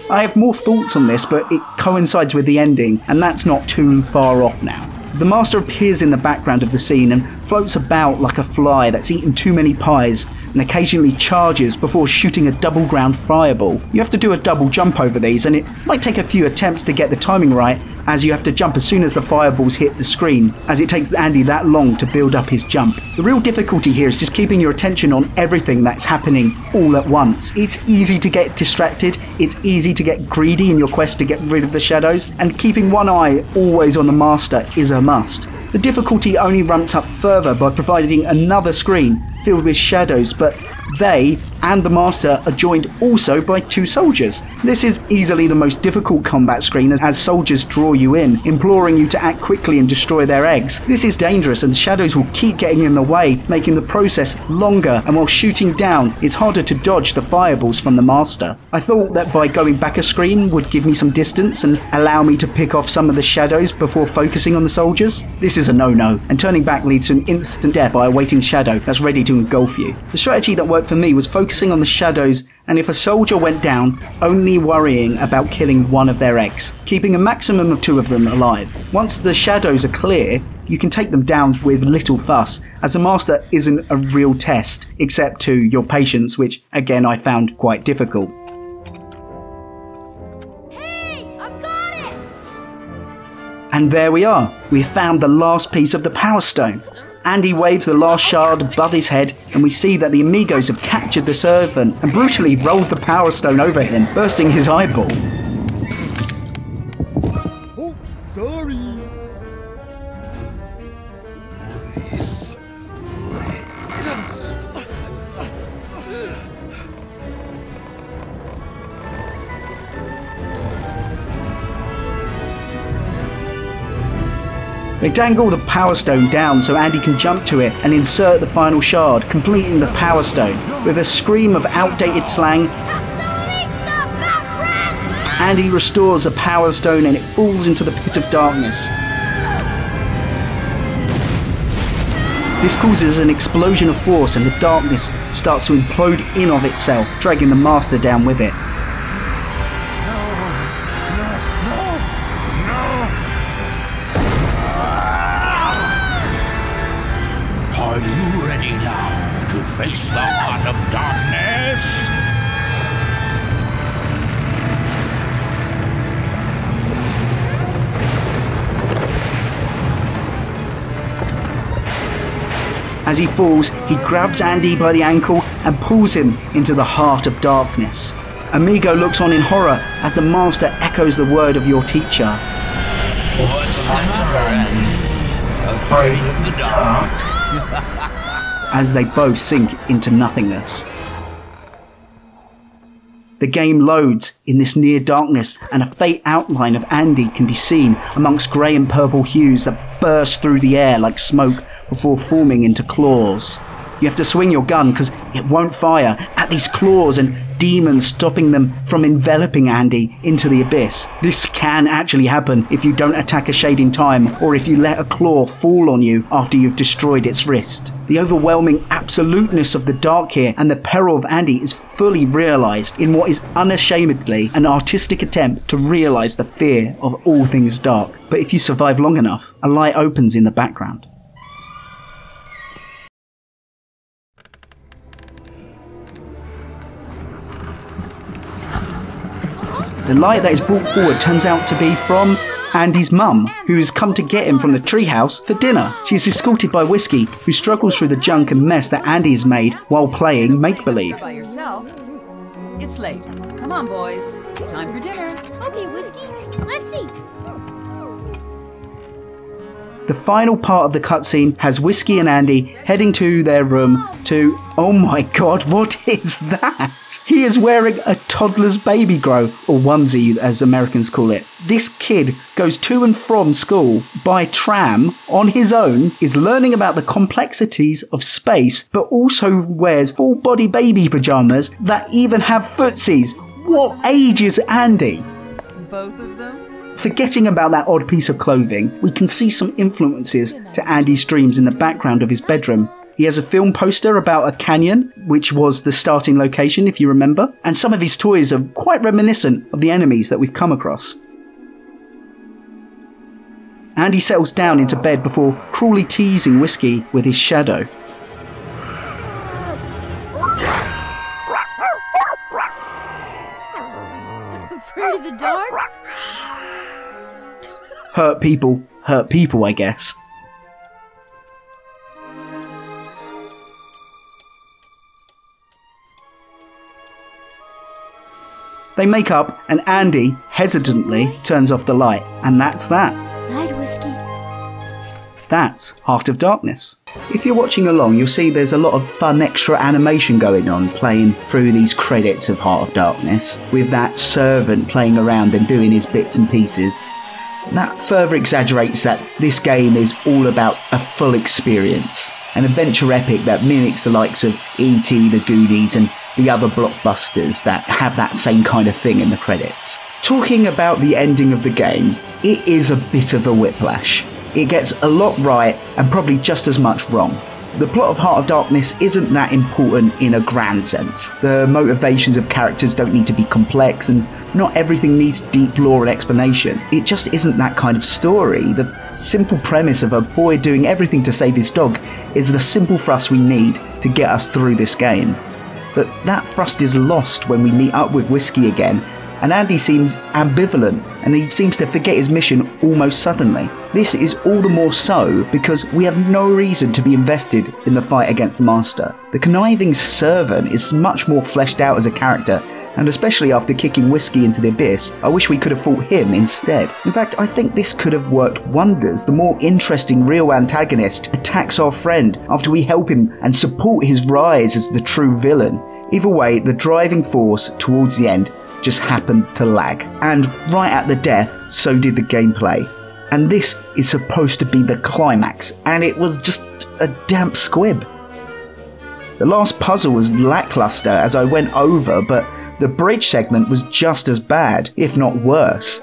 I have more thoughts on this, but it coincides with the ending, and that's not too far off now. The master appears in the background of the scene and floats about like a fly that's eaten too many pies, and occasionally charges before shooting a double ground fireball. You have to do a double jump over these, and it might take a few attempts to get the timing right, as you have to jump as soon as the fireballs hit the screen, as it takes Andy that long to build up his jump. The real difficulty here is just keeping your attention on everything that's happening all at once. It's easy to get distracted, it's easy to get greedy in your quest to get rid of the shadows, and keeping one eye always on the master is a must. The difficulty only ramps up further by providing another screen filled with shadows, but they and the master are joined also by 2 soldiers. This is easily the most difficult combat screen, as soldiers draw you in, imploring you to act quickly and destroy their eggs. This is dangerous, and the shadows will keep getting in the way, making the process longer, and while shooting down, it's harder to dodge the fireballs from the master. I thought that by going back a screen would give me some distance and allow me to pick off some of the shadows before focusing on the soldiers. This is a no-no, and turning back leads to an instant death by a waiting shadow that's ready to engulf you. The strategy that worked for me was focusing on the shadows, and if a soldier went down, only worrying about killing one of their eggs, keeping a maximum of 2 of them alive. Once the shadows are clear, you can take them down with little fuss, as the master isn't a real test, except to your patience, which again I found quite difficult. And there we are, we've found the last piece of the Power Stone. Andy waves the last shard above his head, and we see that the Amigos have captured the servant and brutally rolled the Power Stone over him, bursting his eyeball. Oh, sorry. They dangle the Power Stone down so Andy can jump to it and insert the final shard, completing the Power Stone. With a scream of outdated slang, Andy restores the Power Stone and it falls into the pit of darkness. This causes an explosion of force and the darkness starts to implode in of itself, dragging the master down with it. Are you ready now to face the Heart of Darkness? As he falls, he grabs Andy by the ankle and pulls him into the Heart of Darkness. Amigo looks on in horror as the master echoes the word of your teacher. What's the matter, Andy? Afraid of the dark? As they both sink into nothingness. The game loads in this near darkness and a faint outline of Andy can be seen amongst grey and purple hues that burst through the air like smoke before forming into claws. You have to swing your gun because it won't fire at these claws and demons stopping them from enveloping Andy into the abyss. This can actually happen if you don't attack a shade in time or if you let a claw fall on you after you've destroyed its wrist. The overwhelming absoluteness of the dark here and the peril of Andy is fully realised in what is unashamedly an artistic attempt to realise the fear of all things dark. But if you survive long enough, a light opens in the background. The light that is brought forward turns out to be from Andy's mum, who has come to get him from the treehouse for dinner. She is escorted by Whiskey, who struggles through the junk and mess that Andy has made while playing make-believe. It's late. Come on, boys. Time for dinner. Okay, Whiskey. Let's see. The final part of the cutscene has Whiskey and Andy heading to their room to... Oh my god, what is that? He is wearing a toddler's baby grow, or onesie as Americans call it. This kid goes to and from school by tram on his own, is learning about the complexities of space, but also wears full body baby pajamas that even have footsies. What age is Andy? Both of them? Forgetting about that odd piece of clothing, we can see some influences to Andy's dreams in the background of his bedroom. He has a film poster about a canyon, which was the starting location, if you remember, and some of his toys are quite reminiscent of the enemies that we've come across. Andy settles down into bed before cruelly teasing Whiskey with his shadow. Afraid of the dark? Hurt people, I guess. They make up and Andy hesitantly turns off the light. And that's that. Night, Whiskey. That's Heart of Darkness. If you're watching along, you'll see there's a lot of fun extra animation going on playing through these credits of Heart of Darkness with that servant playing around and doing his bits and pieces. That further exaggerates that this game is all about a full experience, an adventure epic that mimics the likes of E.T., The Goonies and the other blockbusters that have that same kind of thing in the credits. Talking about the ending of the game, it is a bit of a whiplash. It gets a lot right and probably just as much wrong. The plot of Heart of Darkness isn't that important in a grand sense. The motivations of characters don't need to be complex and not everything needs deep lore and explanation. It just isn't that kind of story. The simple premise of a boy doing everything to save his dog is the simple thrust we need to get us through this game. But that thrust is lost when we meet up with Whiskey again, and Andy seems ambivalent and he seems to forget his mission almost suddenly. This is all the more so because we have no reason to be invested in the fight against the master. The conniving servant is much more fleshed out as a character, and especially after kicking Whiskey into the abyss, I wish we could have fought him instead. In fact, I think this could have worked wonders. The more interesting real antagonist attacks our friend after we help him and support his rise as the true villain. Either way, the driving force towards the end just happened to lag. And right at the death, so did the gameplay. And this is supposed to be the climax, and it was just a damp squib. The last puzzle was lackluster as I went over, but the bridge segment was just as bad, if not worse.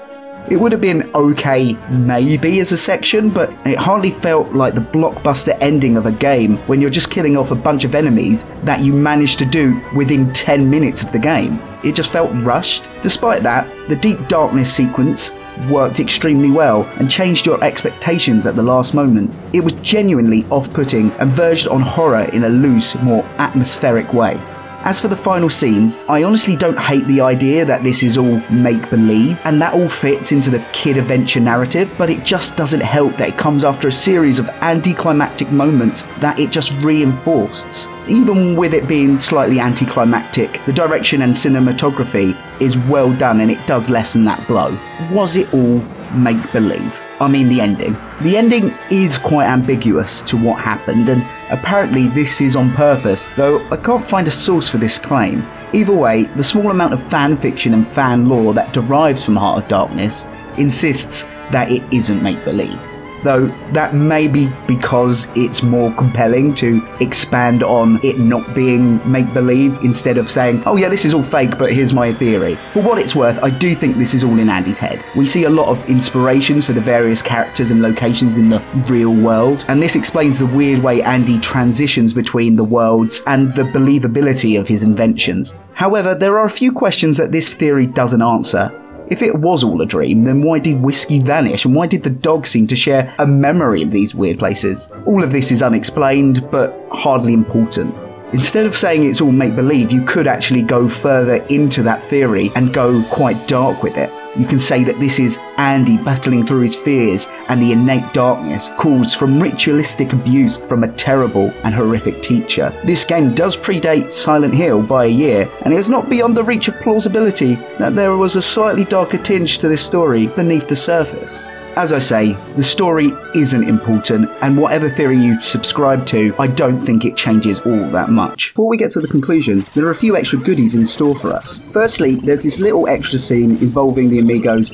It would have been okay maybe as a section, but it hardly felt like the blockbuster ending of a game when you're just killing off a bunch of enemies that you managed to do within 10 minutes of the game. It just felt rushed. Despite that, the Deep Darkness sequence worked extremely well and changed your expectations at the last moment. It was genuinely off-putting and verged on horror in a loose, more atmospheric way. As for the final scenes, I honestly don't hate the idea that this is all make-believe, and that all fits into the kid adventure narrative, but it just doesn't help that it comes after a series of anticlimactic moments that it just reinforced. Even with it being slightly anticlimactic, the direction and cinematography is well done and it does lessen that blow. Was it all make-believe? I mean the ending. The ending is quite ambiguous to what happened, and apparently this is on purpose, though I can't find a source for this claim. Either way, the small amount of fan fiction and fan lore that derives from Heart of Darkness insists that it isn't make-believe, though that may be because it's more compelling to expand on it not being make-believe instead of saying, oh yeah, this is all fake, but here's my theory. For what it's worth, I do think this is all in Andy's head. We see a lot of inspirations for the various characters and locations in the real world, and this explains the weird way Andy transitions between the worlds and the believability of his inventions. However, there are a few questions that this theory doesn't answer. If it was all a dream, then why did Whiskey vanish, and why did the dog seem to share a memory of these weird places? All of this is unexplained, but hardly important. Instead of saying it's all make-believe, you could actually go further into that theory and go quite dark with it. You can say that this is Andy battling through his fears and the innate darkness caused from ritualistic abuse from a terrible and horrific teacher. This game does predate Silent Hill by a year, and it is not beyond the reach of plausibility that there was a slightly darker tinge to this story beneath the surface. As I say, the story isn't important, and whatever theory you subscribe to, I don't think it changes all that much. Before we get to the conclusion, there are a few extra goodies in store for us. Firstly, there's this little extra scene involving the Amigos,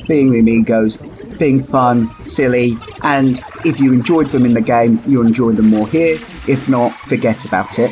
being fun, silly, and if you enjoyed them in the game, you'll enjoy them more here. If not, forget about it.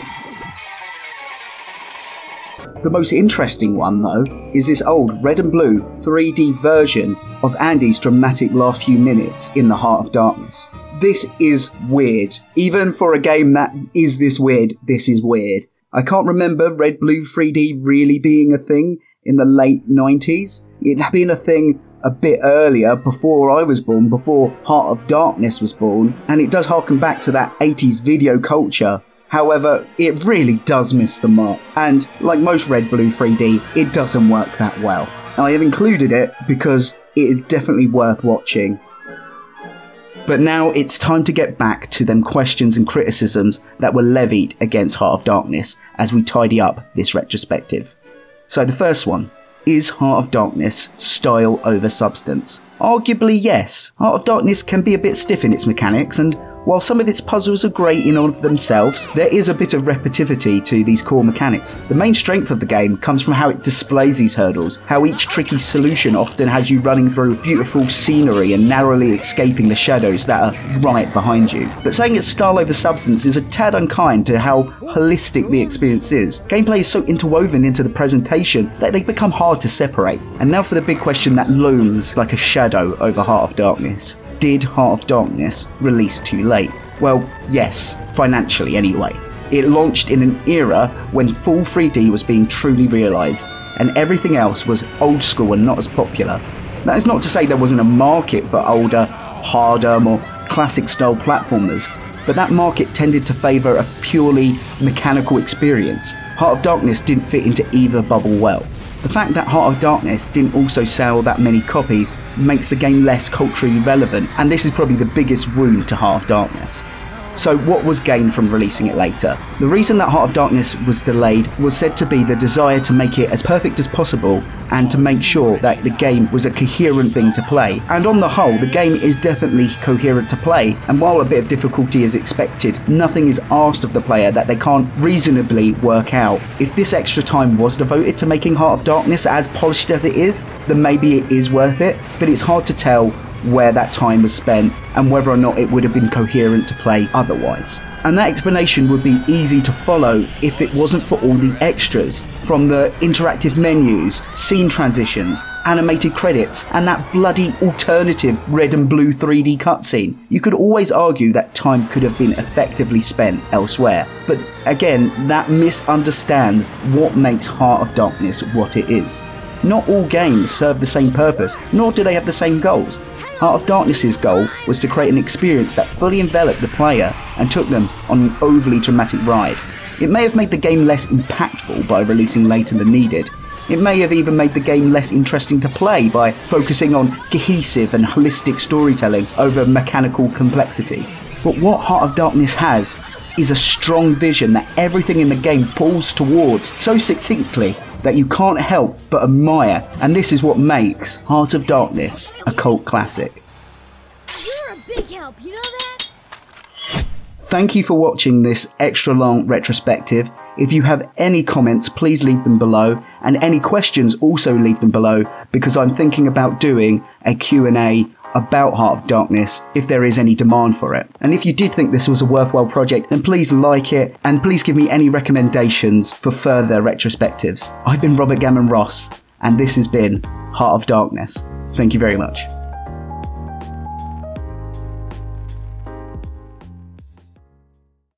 The most interesting one, though, is this old red and blue 3D version of Andy's dramatic last few minutes in the Heart of Darkness. This is weird. Even for a game that is this weird, this is weird. I can't remember red-blue 3D really being a thing in the late 90s. It had been a thing a bit earlier, before I was born, before Heart of Darkness was born, and it does harken back to that 80s video culture. However, it really does miss the mark, and like most red-blue 3D, it doesn't work that well. I have included it because it is definitely worth watching. But now it's time to get back to them questions and criticisms that were levied against Heart of Darkness as we tidy up this retrospective. So the first one, is Heart of Darkness style over substance? Arguably yes. Heart of Darkness can be a bit stiff in its mechanics, and while some of its puzzles are great in and of themselves, there is a bit of repetitivity to these core mechanics. The main strength of the game comes from how it displays these hurdles, how each tricky solution often has you running through beautiful scenery and narrowly escaping the shadows that are right behind you. But saying it's style over substance is a tad unkind to how holistic the experience is. Gameplay is so interwoven into the presentation that they become hard to separate. And now for the big question that looms like a shadow over Heart of Darkness. Did Heart of Darkness release too late? Well, yes, financially anyway. It launched in an era when full 3D was being truly realised, and everything else was old school and not as popular. That is not to say there wasn't a market for older, harder, more classic style platformers, but that market tended to favour a purely mechanical experience. Heart of Darkness didn't fit into either bubble well. The fact that Heart of Darkness didn't also sell that many copies makes the game less culturally relevant, and this is probably the biggest wound to Heart of Darkness. So what was gained from releasing it later? The reason that Heart of Darkness was delayed was said to be the desire to make it as perfect as possible and to make sure that the game was a coherent thing to play. And on the whole, the game is definitely coherent to play, and while a bit of difficulty is expected, nothing is asked of the player that they can't reasonably work out. If this extra time was devoted to making Heart of Darkness as polished as it is, then maybe it is worth it, but it's hard to tell where that time was spent and whether or not it would have been coherent to play otherwise. And that explanation would be easy to follow if it wasn't for all the extras, from the interactive menus, scene transitions, animated credits, and that bloody alternative red and blue 3D cutscene. You could always argue that time could have been effectively spent elsewhere, but again, that misunderstands what makes Heart of Darkness what it is. Not all games serve the same purpose, nor do they have the same goals. Heart of Darkness's goal was to create an experience that fully enveloped the player and took them on an overly dramatic ride. It may have made the game less impactful by releasing later than needed. It may have even made the game less interesting to play by focusing on cohesive and holistic storytelling over mechanical complexity. But what Heart of Darkness has is a strong vision that everything in the game pulls towards so succinctly that you can't help but admire, and this is what makes Heart of Darkness a cult classic. You're a big help, you know that? Thank you for watching this extra long retrospective. If you have any comments, please leave them below, and any questions also leave them below, because I'm thinking about doing a Q&A about Heart of Darkness if there is any demand for it. And if you did think this was a worthwhile project, then please like it, and please give me any recommendations for further retrospectives. I've been Robert Gammon Ross, and this has been Heart of Darkness. Thank you very much.